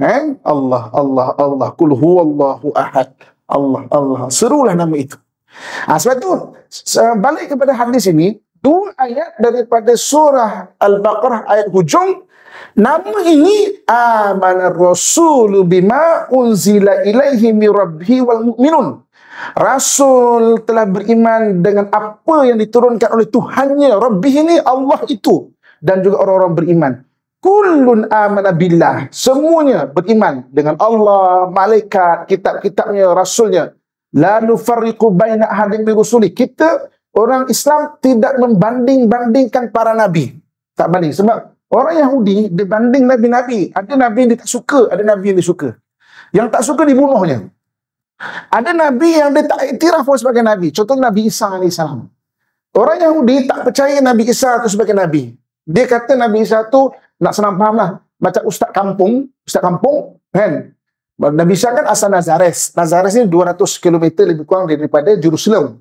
Eh? Allah, Allah, Allah, Qul huwallahu ahad, Allah, Allah, serulah nama itu. Ha, sebab tu balik kepada hadis ini, dua ayat daripada surah Al-Baqarah ayat hujung, nama ini amanar rasulu bima unzila ilaihi min rabbihi wal mu'minun. Rasul telah beriman dengan apa yang diturunkan oleh Tuhannya. Rabbih ini Allah itu. Dan juga orang-orang beriman. Kullun amana billah. Semuanya beriman dengan Allah, malaikat, kitab-kitabnya, rasulnya. La nufarriqu baina ahadin min rusulih. Kita, orang Islam, tidak membanding-bandingkan para nabi. Tak banding. Sebab orang Yahudi dibanding nabi-nabi. Ada nabi yang dia tak suka, ada nabi yang dia suka. Yang tak suka dibunuhnya. Ada Nabi yang dia tak iktiraf pun sebagai Nabi. Contohnya Nabi Isa alaihissalam. Orang Yahudi tak percaya Nabi Isa itu sebagai Nabi. Dia kata Nabi Isa tu, nak senang faham lah, macam Ustaz Kampung. Ustaz Kampung kan? Nabi Isa kan asal Nazareth. Nazareth ni dua ratus kilometer lebih kurang daripada Jerusalem.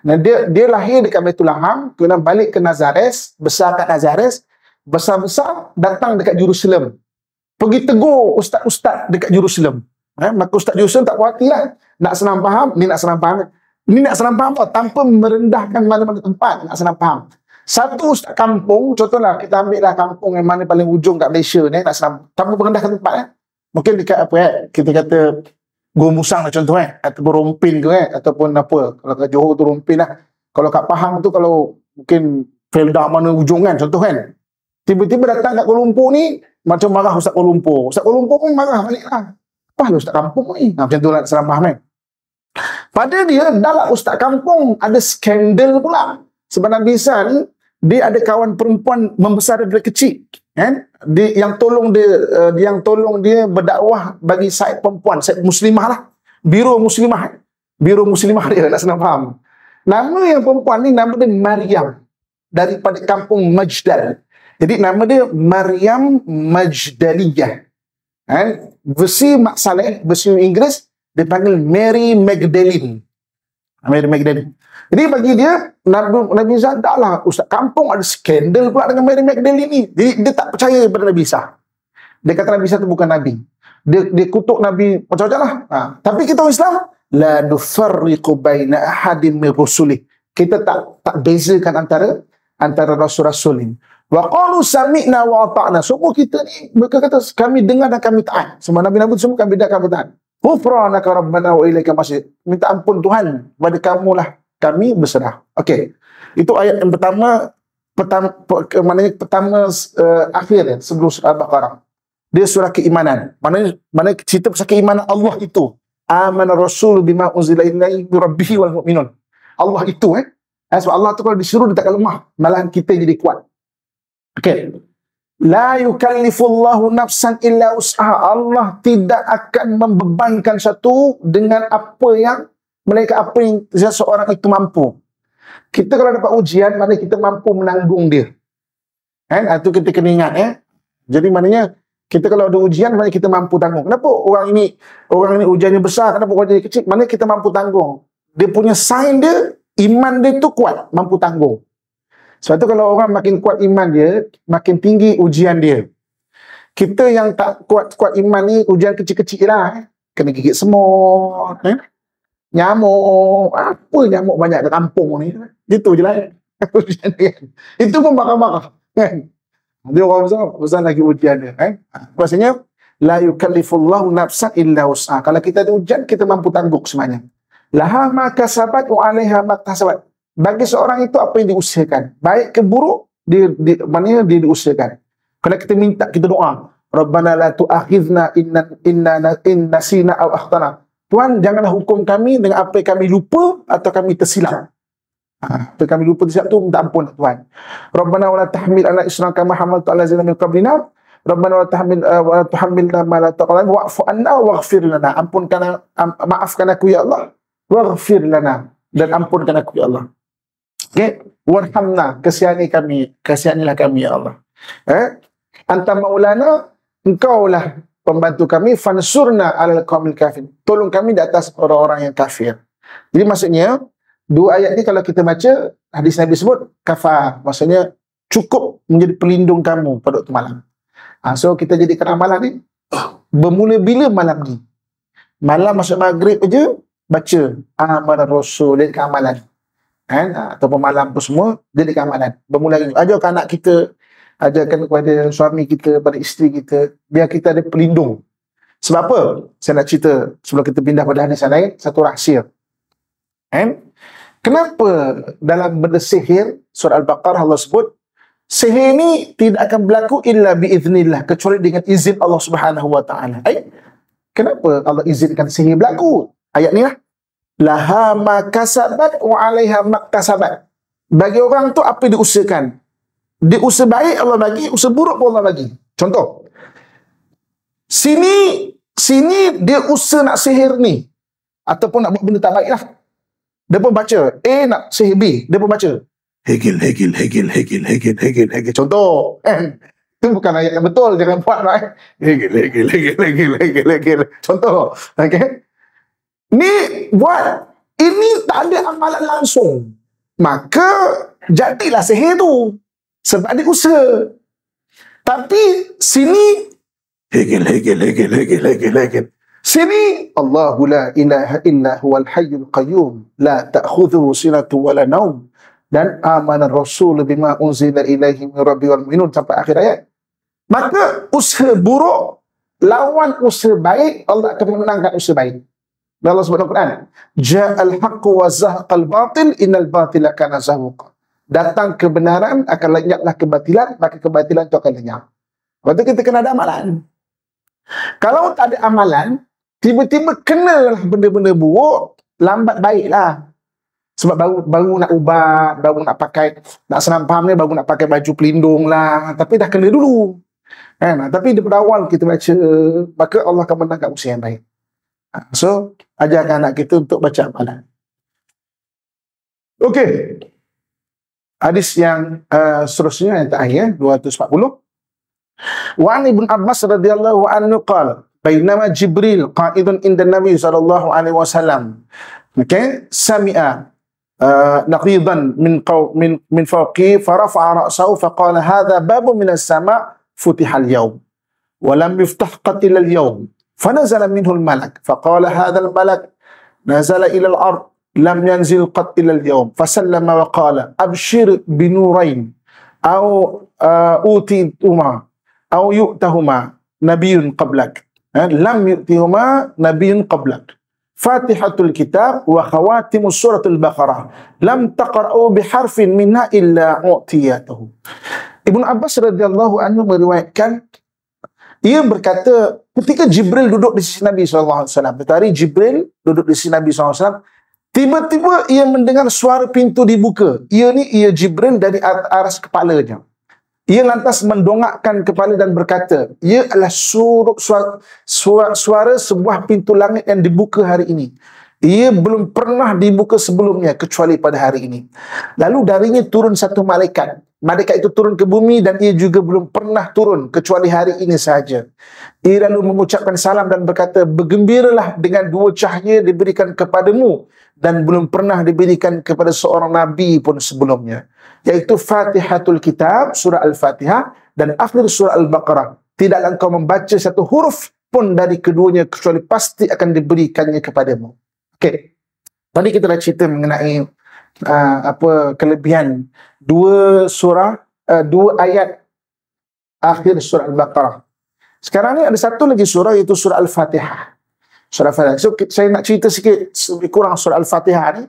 Nah, dia, dia lahir dekat Betulaham, kemudian balik ke Nazareth, besar kat Nazareth, besar-besar datang dekat Jerusalem. Pergi tegur ustaz-ustaz dekat Jerusalem. Eh, maka Ustaz Yusof tak khawatirlah. Nak senang faham, ni nak senang faham. Ni nak senang faham tau, tanpa merendahkan mana-mana tempat. Nak senang faham. Satu Ustaz Kampung, contohlah kita ambillah kampung yang mana paling ujung kat Malaysia ni, nak senang, tanpa merendahkan tempat eh. Mungkin dekat apa eh, kita kata Gua Musang lah contoh eh, ataupun Rumpin tu eh, ataupun apa, kalau kat Johor tu Rumpin lah. Kalau kat Pahang tu, kalau mungkin Felda mana ujung kan, contoh kan. Tiba-tiba datang kat Kuala Lumpur ni, macam marah Ustaz Kuala Lumpur. Ustaz Kuala Lumpur pun marah balik lah. Apa lah Ustaz Kampung ni? Nah, macam tu lah seramah ni. Pada dia, dalam Ustaz Kampung ada skandal pula. Sebab Nabi Isa ni, dia ada kawan perempuan membesar daripada kecil. Kan? Dia, yang tolong dia uh, yang tolong dia berdakwah bagi saib perempuan, saib muslimah lah. Biro muslimah. Biro muslimah dia, nak senang faham. Nama yang perempuan ni, nama dia Maryam. Daripada kampung Magdal. Jadi nama dia Maryam Magdaliyah. Eh, versi Mak Saleh, versi Inggeris, dia panggil Mary Magdalene. Mary Magdalene. Jadi bagi dia, Nabi, Nabi Isa tak lah. Ustaz kampung ada skandal pula dengan Mary Magdalene ni. Jadi dia tak percaya kepada Nabi Isa. Dia kata Nabi Isa tu bukan Nabi. Dia, dia kutuk Nabi macam-macam lah. Ha. Tapi kita Islam, la nufarriqu baina ahadin min rusulih. Kita tak tak bezakan antara antara rasul-rasul ini. Wa qalu sami'na wa ata'na. Semua kita ni mereka kata kami dengar dan kami taat. Semua nabi-nabi semua kami dengar dan kami taat. Ghufranaka rabbana wa ilaika masir. Minta ampun Tuhan, kepada kamulah kami berserah. Okey. Itu ayat yang pertama, pertama maknanya pertama uh, akhir sebelum surah Al-Baqarah. Dia surah keimanan. Maknanya mana cerita pasal keimanan Allah itu. Amana rasul bima unzila ilaihi rabbih wal mu'minun. Allah itu eh. Sebab Allah tu kalau disuruh dia takkan lemah. Malahan kita jadi kuat. Okay. La yukallifullahu nafsan illa us'aha. Allah tidak akan membebankan satu dengan apa yang mereka apa yang seseorang itu mampu. Kita kalau dapat ujian, maknanya kita mampu menanggung dia. Kan? Itu kita kena ingat eh. Jadi maknanya kita kalau ada ujian, maknanya kita mampu tanggung. Kenapa orang ini orang ini ujiannya besar, kenapa orang jadi kecil? Maknanya kita mampu tanggung. Dia punya sign dia, iman dia tu kuat, mampu tanggung. Sebab tu kalau orang makin kuat iman dia, makin tinggi ujian dia. Kita yang tak kuat-kuat iman ni, ujian kecil-kecil lah eh. Kena gigit semut eh. Nyamuk, apa nyamuk banyak di kampung ni. Gitu je lah eh. Ujian dia kan. Itu pun bakar-bakar kan. Dia orang besar, besar lagi ujian dia eh. Maksudnya, la yukallifullahu nafsan illa us'aha. Kalau kita ada ujian, kita mampu tanggung semuanya. Laha ma kasabat wa 'alaiha ma iktasabat. Bagi seorang itu apa yang diusahakan, baik ke buruk, dia, dia, maknanya dia diusahakan. Kalau kita minta, kita doa, Rabbana la tu'akhidna inna inna in nasina aw akhtana. Tuhan, janganlah hukum kami dengan apa yang kami lupa atau kami tersilap. Ha, apa yang kami lupa tersilap tu minta ampun Tuhan. Rabbana wa la tahmil 'alaina isran kama hamaltu 'ala allazina min qablina. Rabbana la tahmil wa la tuhammilna ma la taqwa wa'fu 'anna waghfir lana. Ampunkan, am, maafkan aku ya Allah. Waghfir lana, dan ampunkan aku ya Allah. Okay. Warhamna, kasihani kami, kasihanilah kami ya Allah. Eh? Anta maulana, engkaulah pembantu kami, fansurna alal qaumil kafirin. Tolong kami di atas orang-orang yang kafir. Jadi maksudnya, dua ayat ni kalau kita baca, hadis Nabi sebut kafa, maksudnya cukup menjadi pelindung kamu pada waktu malam. Ha, so kita jadi amalan ni bermula bila malam ni? Malam masuk maghrib aje baca amal rasul dan keamalan. Kan? Ataupun malam pun semua jadi keamanan. Bermula dengan ajarkan anak kita, ajarkan kepada suami kita, kepada isteri kita, biar kita ada pelindung. Sebab apa? Saya nak cerita sebelum kita pindah pada hadis lain, satu rahsia. Kan? Kenapa dalam benda sihir surah Al-Baqarah Allah sebut sihir ni tidak akan berlaku illa biiznillah, kecuali dengan izin Allah Subhanahu wa taala. Eh? Kenapa Allah izinkan sihir berlaku? Ayat ni lah. Laha ma kasabat wa 'alaiha maktasabat. Bagi orang tu apa yang diusahakan. Dia usaha baik Allah bagi, usaha buruk pun Allah bagi. Contoh. Sini sini dia usaha nak sihir ni ataupun nak buat benda tak baik lah. Dia pun baca A nak sihir B, dia pun baca Hegel Hegel Hegel Hegel Hegel Hegel Hegel. Contoh. Eh, itu bukan ayat yang betul, jangan buat lah. Eh. Hegel Hegel Hegel Hegel Hegel Hegel. Contoh. Okey. Ni buat, ini tak ada amalan langsung, maka jadilah sihir tu sebab dia usaha. Tapi sini Hegel Hegel Hegel Hegel Hegel Hegel. Sini Allahu la ilaha illa huwal hayyul qayyum la ta'khudhuhu sinatun wala naum dan amana rasul bima unzila ilaihi min rabbil alamin sampai akhir ayat. Maka usaha buruk lawan usaha baik, Allah akan memenangkan usaha baik. Allah sebut dalam Quran, ja'al haqqu wa zahaqal batil innal batila kana zahuqa. Datang kebenaran, akan lenyaplah kebatilan, maka kebatilan itu akan lenyap. Lepas tu kita kena ada amalan. Kalau tak ada amalan, tiba-tiba kenalah benda-benda buruk, lambat baiklah. Sebab baru baru nak ubat, baru nak pakai, nak senang faham ni, baru nak pakai baju pelindung lah, tapi dah kena dulu. Kan? Tapi daripada awal kita baca, maka Allah akan menangkap usaha yang baik. So, ajarkan anak kita untuk baca amalan. Okey. Hadis yang uh, seterusnya yang terakhir dua ratus empat puluh. Wa Ibn Abbas radhiyallahu anhu qala, "Bainama Jibril qa'idun inda Nabi sallallahu alaihi wasallam, Okay, sami'a naqidan min min min fawqi farafa'a ra'sahu faqala hadha babu min as-sama' futihal yawm wa lam yuftah qat ila al-yawm fanazala minhu al-malak faqala hadha al-malak nazala ila al-ard lam yanzil qat ila al-yawm fasallama wa qala abshir bi nurayn aw utituma aw yu'tahuma nabiyyun qablak lam yu'tihuma nabiyyun qablak. Fatihatul kitab wa khawatimu suratul Baqarah lam taqra'u biharfin minna illa u'tiyatahu. Ibnu Abbas radhiyallahu anhu meriwayatkan, ia berkata ketika Jibril duduk di sisi Nabi sallallahu alaihi wasallam, hari Jibril duduk di sisi Nabi sallallahu alaihi wasallam, tiba-tiba ia mendengar suara pintu dibuka. Ia ni ia Jibril dari aras kepalanya. Ia lantas mendongakkan kepala dan berkata, ia adalah suara, suara, suara sebuah pintu langit yang dibuka hari ini. Ia belum pernah dibuka sebelumnya kecuali pada hari ini. Lalu darinya turun satu malaikat. Malaikat itu turun ke bumi dan ia juga belum pernah turun kecuali hari ini sahaja. Ia lalu mengucapkan salam dan berkata, bergembiralah dengan dua cahaya diberikan kepadamu dan belum pernah diberikan kepada seorang Nabi pun sebelumnya, iaitu Fatihatul Kitab, Surah Al-Fatihah, dan akhir Surah Al-Baqarah. Tidaklah engkau membaca satu huruf pun dari keduanya, kecuali pasti akan diberikannya kepadamu. Okey. Tadi kita dah cerita mengenai uh, apa kelebihan dua surah, uh, dua ayat akhir Surah Al-Baqarah. Sekarang ni ada satu lagi surah, iaitu Surah Al-Fatihah. Surah Al-Fatihah. So, saya nak cerita sikit lebih kurang Surah Al-Fatihah ni.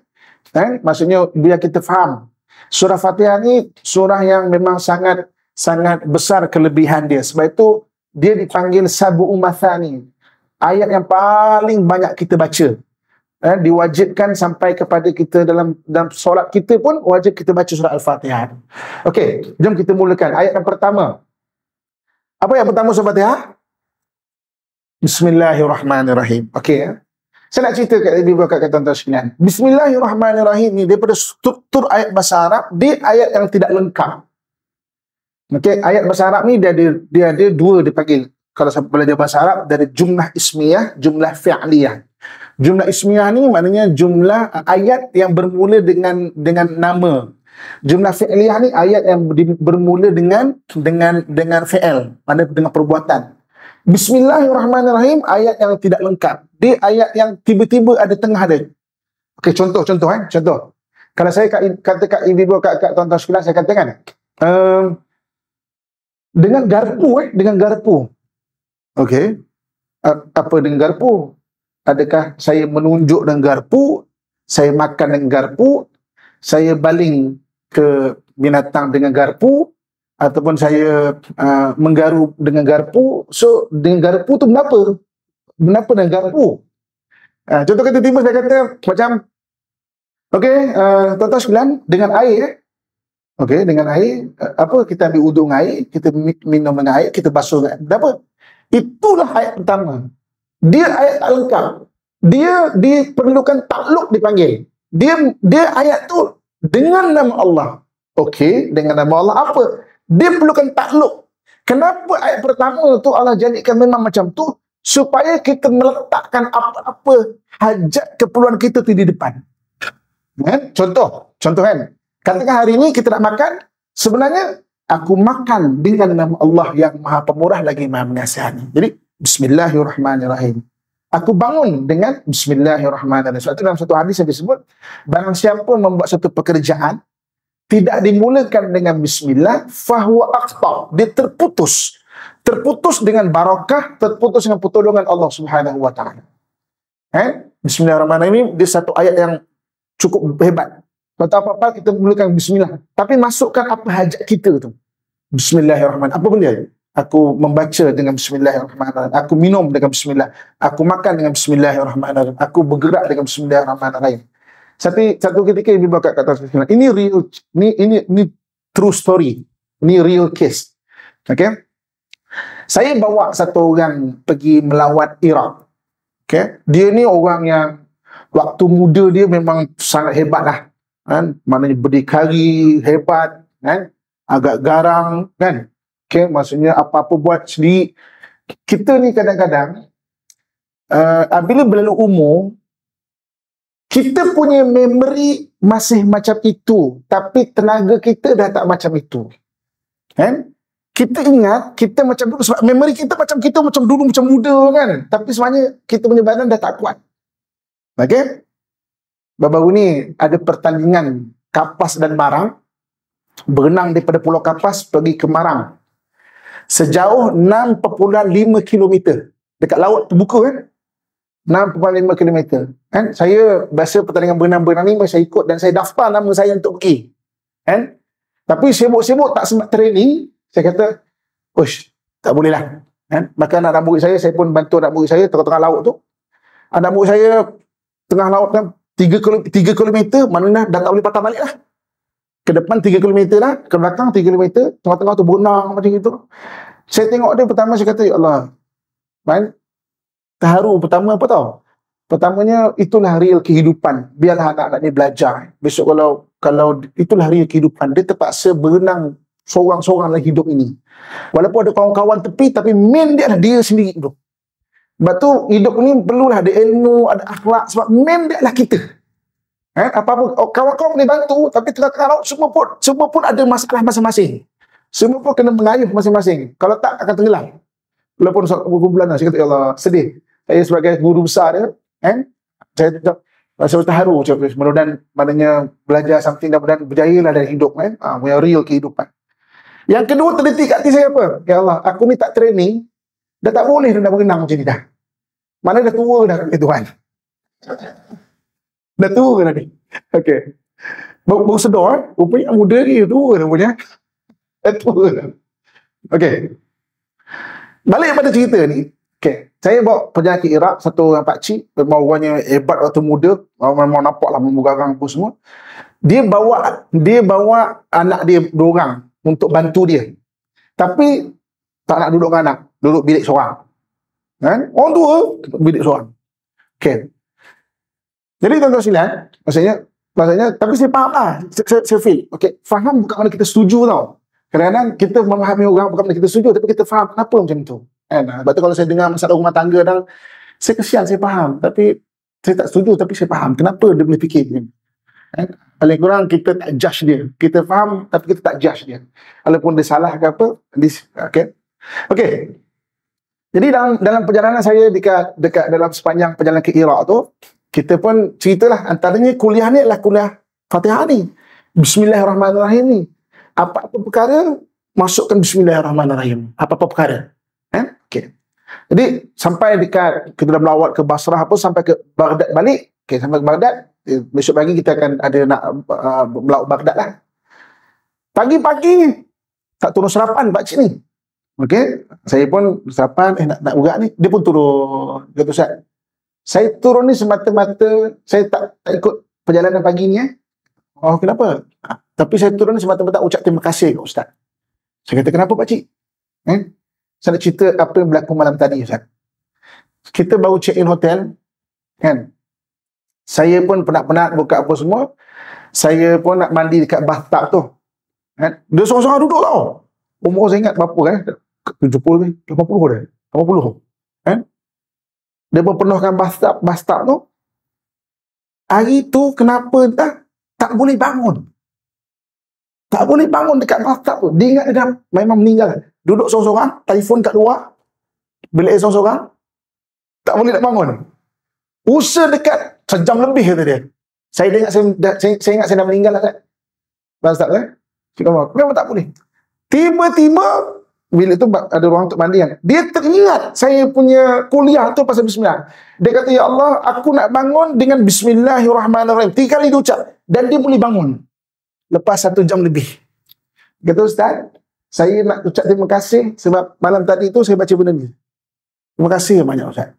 Eh? Maksudnya, biar kita faham. Surah Fatihah ni surah yang memang sangat sangat besar kelebihan dia. Sebab itu dia dipanggil Sabu'u Mathani, ayat yang paling banyak kita baca. Eh, diwajibkan sampai kepada kita dalam dalam solat kita pun wajib kita baca surah Al-Fatihah. Okey, jom kita mulakan ayat yang pertama. Apa yang pertama surah Fatihah? Bismillahirrahmanirrahim. Okey. Eh? Saya nak cerita kat ibu bapa kat tuan-tuan sekalian. Bismillahirrahmanirrahim ni daripada struktur ayat bahasa Arab, dia ayat yang tidak lengkap. Okey, ayat bahasa Arab ni dia ada dia ada dua dipanggil. Kalau siapa belajar bahasa Arab, dia ada jumlah ismiyah, jumlah fi'liyah. Jumlah ismiyah ni maknanya jumlah ayat yang bermula dengan dengan nama. Jumlah fi'liyah ni ayat yang bermula dengan dengan dengan fi'il, maknanya dengan perbuatan. Bismillahirrahmanirrahim, ayat yang tidak lengkap. Dia ayat yang tiba-tiba ada tengah dia. Okey, contoh, contoh kan? Contoh. Kalau saya kat, kata kat ibu, kat, kat tuan-tuan sekalian, saya katakan, um, dengan garpu, eh? Dengan garpu. Okey. Apa dengan garpu? Adakah saya menunjuk dengan garpu? Saya makan dengan garpu? Saya baling ke binatang dengan garpu? Ataupun saya uh, menggaru dengan garpu. So, dengan garpu tu kenapa? Kenapa dengan garpu? Uh, contoh kata tiba saya kata macam, okey, uh, tuan-tuan sekalian, dengan air, okey, dengan air, uh, apa, kita ambil udung air, kita minum dengan air, kita basuh dengan air. Kenapa? Itulah ayat pertama. Dia ayat tak lengkap. Dia diperlukan takluk dipanggil. Dia, dia ayat tu dengan nama Allah. Okey, dengan nama Allah apa? Dia perlukan takluk. Kenapa ayat pertama tu Allah jadikan memang macam tu? Supaya kita meletakkan apa-apa hajat keperluan kita tu di depan. Kan? Contoh, contoh kan? Katakan hari ni kita nak makan, sebenarnya aku makan dengan nama Allah yang Maha Pemurah lagi Maha Mengasihani. Jadi, Bismillahirrahmanirrahim. Aku bangun dengan Bismillahirrahmanirrahim. Sebab itu dalam satu hadis yang disebut, barang siapa membuat satu pekerjaan, tidak dimulakan dengan bismillah, fahuwa aqta', dia terputus. Terputus dengan barakah, terputus dengan pertolongan Allah Subhanahu wa taala. Eh? Bismillahirrahmanirrahim, dia satu ayat yang cukup hebat. Kalau tak apa-apa kita mulakan bismillah, tapi masukkan apa hajat kita tu. Bismillahirrahmanirrahim. Apa benda itu? Aku membaca dengan bismillahirrahmanirrahim. Aku minum dengan bismillah. Aku makan dengan bismillahirrahmanirrahim. Aku bergerak dengan bismillahirrahmanirrahim. Satu, satu ketika ibu bapa kata ini real, ni ini ni true story, ni real case. Okey, saya bawa satu orang pergi melawat Iraq. Okey, dia ni orang yang waktu muda dia memang sangat hebat lah, kan? Maknanya berdikari hebat, kan? Agak garang, kan? Okey, maksudnya apa-apa buat sendiri. Kita ni kadang-kadang uh, bila berlalu umur, Kita punya memori masih macam itu, tapi tenaga kita dah tak macam itu. Kan? Kita ingat, kita macam dulu, sebab memori kita macam kita macam dulu, macam muda kan. Tapi sebenarnya kita punya badan dah tak kuat. Okay? Baru-baru ni ada pertandingan Kapas dan Marang. Berenang daripada Pulau Kapas pergi ke Marang. Sejauh enam perpuluhan lima kilometer. Dekat laut terbuka kan. enam perpuluhan lima kilometer. Kan? Saya biasa pertandingan berenang-berenang ni saya ikut dan saya daftar nama saya untuk pergi. Kan? Tapi sibuk-sibuk tak sempat training. Saya kata, ush, tak boleh lah. Kan? Maka anak murid saya, saya pun bantu anak murid saya tengah-tengah laut tu. Anak murid saya tengah laut kan, tiga kilometer, mana dah tak boleh patah balik lah. Ke depan tiga kilometer lah, ke belakang tiga kilometer, tengah-tengah tu berenang macam itu. Saya tengok dia pertama, saya kata, ya Allah. Man, terharu pertama apa tau? Pertamanya, itulah real kehidupan. Biarlah anak-anak ni belajar. Besok kalau, kalau itulah real kehidupan. Dia terpaksa berenang seorang-seorang dalam hidup ini. Walaupun ada kawan-kawan tepi, tapi main dia adalah dia sendiri hidup. Sebab tu, hidup ni perlulah ada ilmu, ada akhlak, sebab main dia adalah kita. Eh, apa-apa, kawan-kawan boleh bantu, tapi tengah-tengah laut, semua pun, semua pun ada masalah masing-masing. Semua pun kena mengayuh masing-masing. Kalau tak, akan tenggelam. Walaupun kumpulan saya kata, ya Allah, sedih. Saya sebagai guru besar dia, eh, saya tetap rasa terharu. Mudah-mudahan, maknanya belajar something, mudah-mudahan berjayalah dari hidup. Eh. Ha, punya real kehidupan. Yang kedua terdetik kat hati saya apa? Ya Allah, aku ni tak training, dah tak boleh dah nak berenang macam ni dah. Mana dah tua dah kata Tuhan. Dah tua dah ni. Okey. Baru sedar, rupanya muda ni tua dah punya. Dah tua dah. Okey. Balik pada cerita ni. Okey. Saya bawa perjalanan ke Iraq, satu orang pakcik, memang orangnya hebat waktu muda, memang nampak lah, membugarang pun semua. Dia bawa, dia bawa anak dia dua orang untuk bantu dia. Tapi tak nak duduk dengan anak. Duduk bilik seorang. Kan? Orang tua, bilik seorang. Okay. Jadi tuan-tuan silakan. Maksudnya, maksudnya, tapi saya faham lah. Saya, saya feel. Okay. Faham bukan mana kita setuju tau. Kadang-kadang kita memahami orang bukan mana kita setuju. Tapi kita faham kenapa macam tu. Kan? Sebab tu kalau saya dengar masalah rumah tangga dan saya kesian, saya faham. Tapi saya tak setuju, tapi saya faham. Kenapa dia boleh fikir macam ni. Kan? Paling kurang kita tak judge dia. Kita faham tapi kita tak judge dia. Walaupun dia salah ke apa, dia, okay. Okay. Jadi dalam dalam perjalanan saya dekat, dekat dalam sepanjang perjalanan ke Iraq tu, kita pun ceritalah antaranya kuliah ni adalah kuliah Fatihah ni. Bismillahirrahmanirrahim ni. Apa-apa perkara masukkan Bismillahirrahmanirrahim. Apa-apa perkara. Eh? Okay. Jadi sampai dekat kita dah melawat ke Basrah pun sampai ke Baghdad balik. Okay, sampai ke Baghdad. Besok pagi kita akan ada nak uh, melaut Baghdad lah. Pagi-pagi tak turun sarapan pakcik ni. Okay. Saya pun sarapan, eh, nak, nak buka ni. Dia pun turun. Dia kata, saya turun ni semata-mata, saya tak, tak ikut perjalanan pagi ni. Eh. Oh, kenapa? Ha, tapi saya turun ni semata-mata ucap terima kasih kat Ustaz. Saya kata, kenapa pakcik? Eh? Saya nak cerita apa yang berlaku malam tadi, Ustaz. Kita baru check-in hotel. Kan? Saya pun penat-penat buka apa semua. Saya pun nak mandi dekat bathtub tu. Kan? Dia seorang-seorang duduk tau. Umur saya ingat berapa kan? tujuh puluh, lapan puluh dah. lapan puluh. Kan? Dia pun penuhkan bathtub, bathtub tu. Hari tu kenapa dah tak boleh bangun. Tak boleh bangun dekat bathtub tu. Dia ingat dia dah memang meninggal. Duduk seorang-seorang, telefon kat luar. Bilik seorang-seorang. Tak boleh nak bangun. Usaha dekat sejam lebih kata dia. Saya ingat saya, saya, saya ingat saya dah meninggal lah kan. Ustaz kan? Kenapa tak boleh? Tiba-tiba bila tu ada ruang untuk mandi kan. Dia teringat saya punya kuliah tu pasal bismillah. Dia kata, ya Allah, aku nak bangun dengan bismillahirrahmanirrahim. Tiga kali dia ucap. Dan dia boleh bangun. Lepas satu jam lebih. Dia kata, Ustaz, saya nak ucap terima kasih sebab malam tadi tu saya baca benda ni. Terima kasih banyak Ustaz.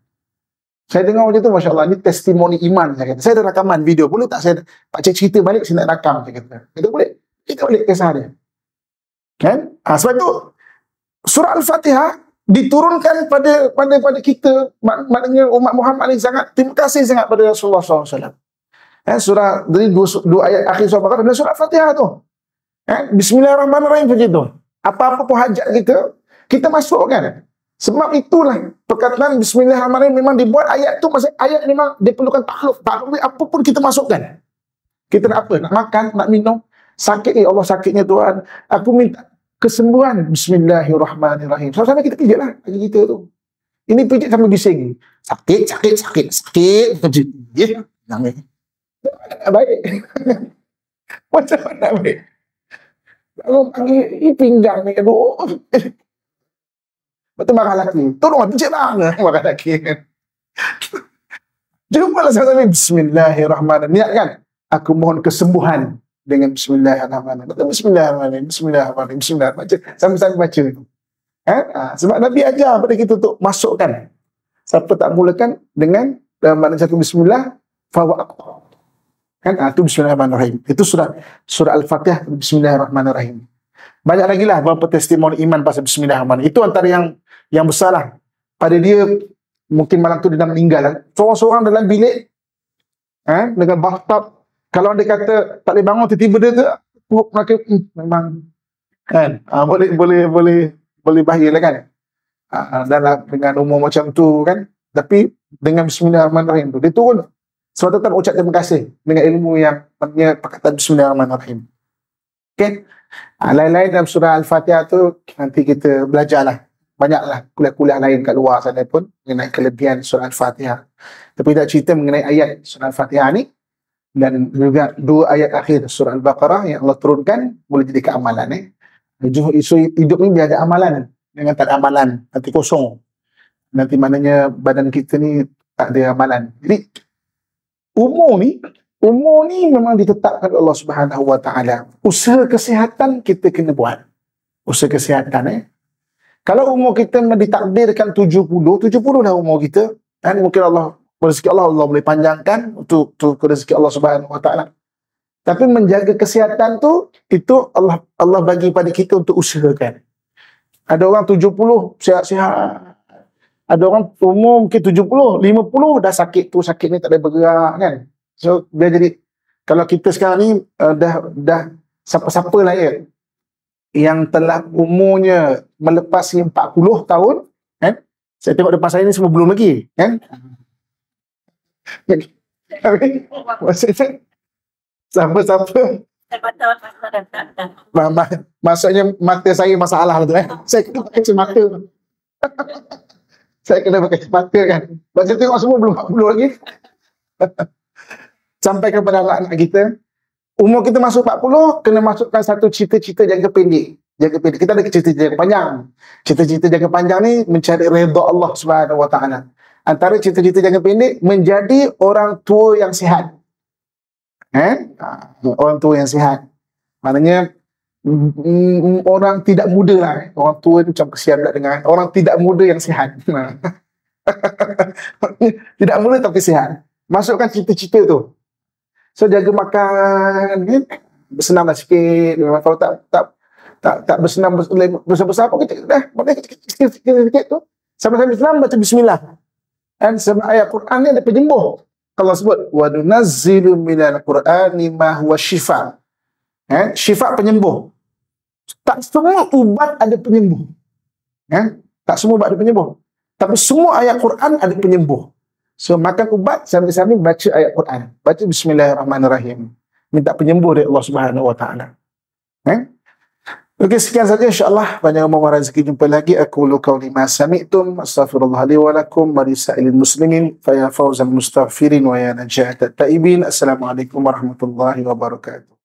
Saya dengar macam tu, Masya Allah, ni testimoni iman, saya kata. Saya ada rakaman video, boleh tak saya, pakcik cerita balik, saya nak rakam, saya kata. Kita boleh, kita boleh kisah dia. Kan? Ha, sebab tu, surah Al-Fatihah diturunkan pada pada, pada kita, mak, maknanya umat Muhammad ni sangat, terima kasih sangat pada Rasulullah sallallahu alaihi wasallam. Eh, surah, dari dua, dua ayat akhir surah Al-Baqarah, surah Al-Fatihah tu. Eh, Bismillahirrahmanirrahim macam tu. Apa-apa pun hajat kita, kita masukkan. Sebab itulah perkataan Bismillahirrahmanirrahim memang dibuat ayat tu, maksud ayat memang dia perlukan takluf. Takluf ni apa pun kita masukkan. Kita nak apa? Nak makan, nak minum. Sakit ni, Allah sakitnya Tuhan, aku minta kesembuhan. Bismillahirrahmanirrahim. Sama-sama kita pijat lah kaki kita tu. Ini pijat sampai bising. Sakit, sakit, sakit, sakit. Ya, nangis. Baik. Macam mana baik? Kalau panggil pinggang ni, aduh. Betul marah lelaki. Tolong pijat lah. Marah lelaki kan. Jumpalah sama-sama. Bismillahirrahmanirrahim. Niat kan? Aku mohon kesembuhan dengan Bismillahirrahmanirrahim. Bismillahirrahmanirrahim. Bismillahirrahmanirrahim. Bismillahirrahmanirrahim. Baca, sambil-sambil baca. Ha? Ha, sebab Nabi ajar pada kita untuk masukkan. Siapa tak mulakan dengan dalam makna satu Bismillah, fawaq. Kan? Ha, itu Bismillahirrahmanirrahim. Itu surah surah Al-Fatihah, Bismillahirrahmanirrahim. Banyak lagi lah beberapa testimoni iman pasal Bismillahirrahmanirrahim. Itu antara yang yang besar lah. Pada dia, mungkin malam tu dia dah meninggal. Seorang-seorang dalam bilik, ha? Dengan bathtub. Kalau dia kata tak boleh bangun, tiba-tiba dia tu pup nak memang kan, ha, boleh boleh boleh boleh bahayalah kan. Ha, dalam dengan umur macam tu kan, tapi dengan Bismillahirrahmanirrahim tu dia turun. Sebab tu kan ucap terima kasih dengan ilmu yang punya perkataan Bismillahirrahmanirrahim. Okey. Ha, lain-lain dalam surah Al-Fatihah tu nanti kita belajarlah. Banyaklah kuliah-kuliah lain kat luar sana pun mengenai kelebihan surah Al-Fatihah. Tapi tak cerita mengenai ayat surah Al-Fatihah ni. Dan juga dua ayat akhir surah Al-Baqarah yang Allah turunkan boleh jadi keamalan. Eh? Isu hidup ni dia ada amalan. Dengan tak ada amalan, nanti kosong. Nanti maknanya badan kita ni tak ada amalan. Jadi umur ni, umur ni memang ditetapkan Allah Subhanahu Wa Taala. Usaha kesihatan kita kena buat. Usaha kesihatan eh. Kalau umur kita ditakdirkan tujuh puluh, tujuh puluh dah umur kita. Dan mungkin Allah rezeki Allah, Allah boleh panjangkan untuk, untuk rezeki Allah Subhanahu Wa Taala. Tapi menjaga kesihatan tu, itu Allah Allah bagi pada kita untuk usahakan. Ada orang tujuh puluh sihat-sihat. Ada orang umur mungkin tujuh puluh, lima puluh dah sakit tu, sakit ni tak boleh bergerak kan. So dia jadi kalau kita sekarang ni uh, dah dah siapa-siapa lah ya yang telah umurnya melepasi empat puluh tahun kan. Saya tengok depan saya ni semua belum lagi kan. Siapa-siapa maksudnya mata saya masalah lah tu eh. Saya kena pakai cemata. Saya kena pakai cemata kan. Macam tengok semua belum empat puluh lagi. Sampai kepada anak-anak kita, umur kita masuk empat puluh, kena masukkan satu cita-cita jangka pendek. Jangka pendek, kita ada cita-cita jangka panjang. Cita-cita jangka panjang ni mencari redha Allah Subhanahu Wa Taala. Antara cita-cita jangka pendek, menjadi orang tua yang sihat. Eh? Orang tua yang sihat. Maknanya, mm, orang tidak muda lah. Eh? Orang tua tu macam kesian pula dengan orang tidak muda yang sihat. Tidak muda tapi sihat. Masukkan cita-cita tu. So, jaga makan. Kan? Bersenamlah sikit. Memang kalau tak tak tak, tak bersenam besar-besar pun kita dah. Boleh sikit-sikit tu. Sampai-sampai bersenam, baca Bismillah. Dan sebab ayat Quran ni ada penyembuh. Allah sebut wa nunazzilu minal Qur'ani ma huwa shifa. Eh, shifa penyembuh. Tak semua ubat ada penyembuh. Eh, tak semua ubat ada penyembuh. Tapi semua ayat Quran ada penyembuh. So makan ubat sambil-sambil baca ayat Quran. Baca Bismillahirrahmanirrahim. Minta penyembuh dari Allah Subhanahu Wa Taala. Eh? Okey, sekian saja insya-Allah. Banyak umur rezeki, jumpa lagi. Aku qauli ma sami'tum, astaghfirullah li wa lakum wa lisailil muslimin fa ya fawzal mustaghfirin wa ya najat at-taibin. Assalamualaikum warahmatullahi wabarakatuh.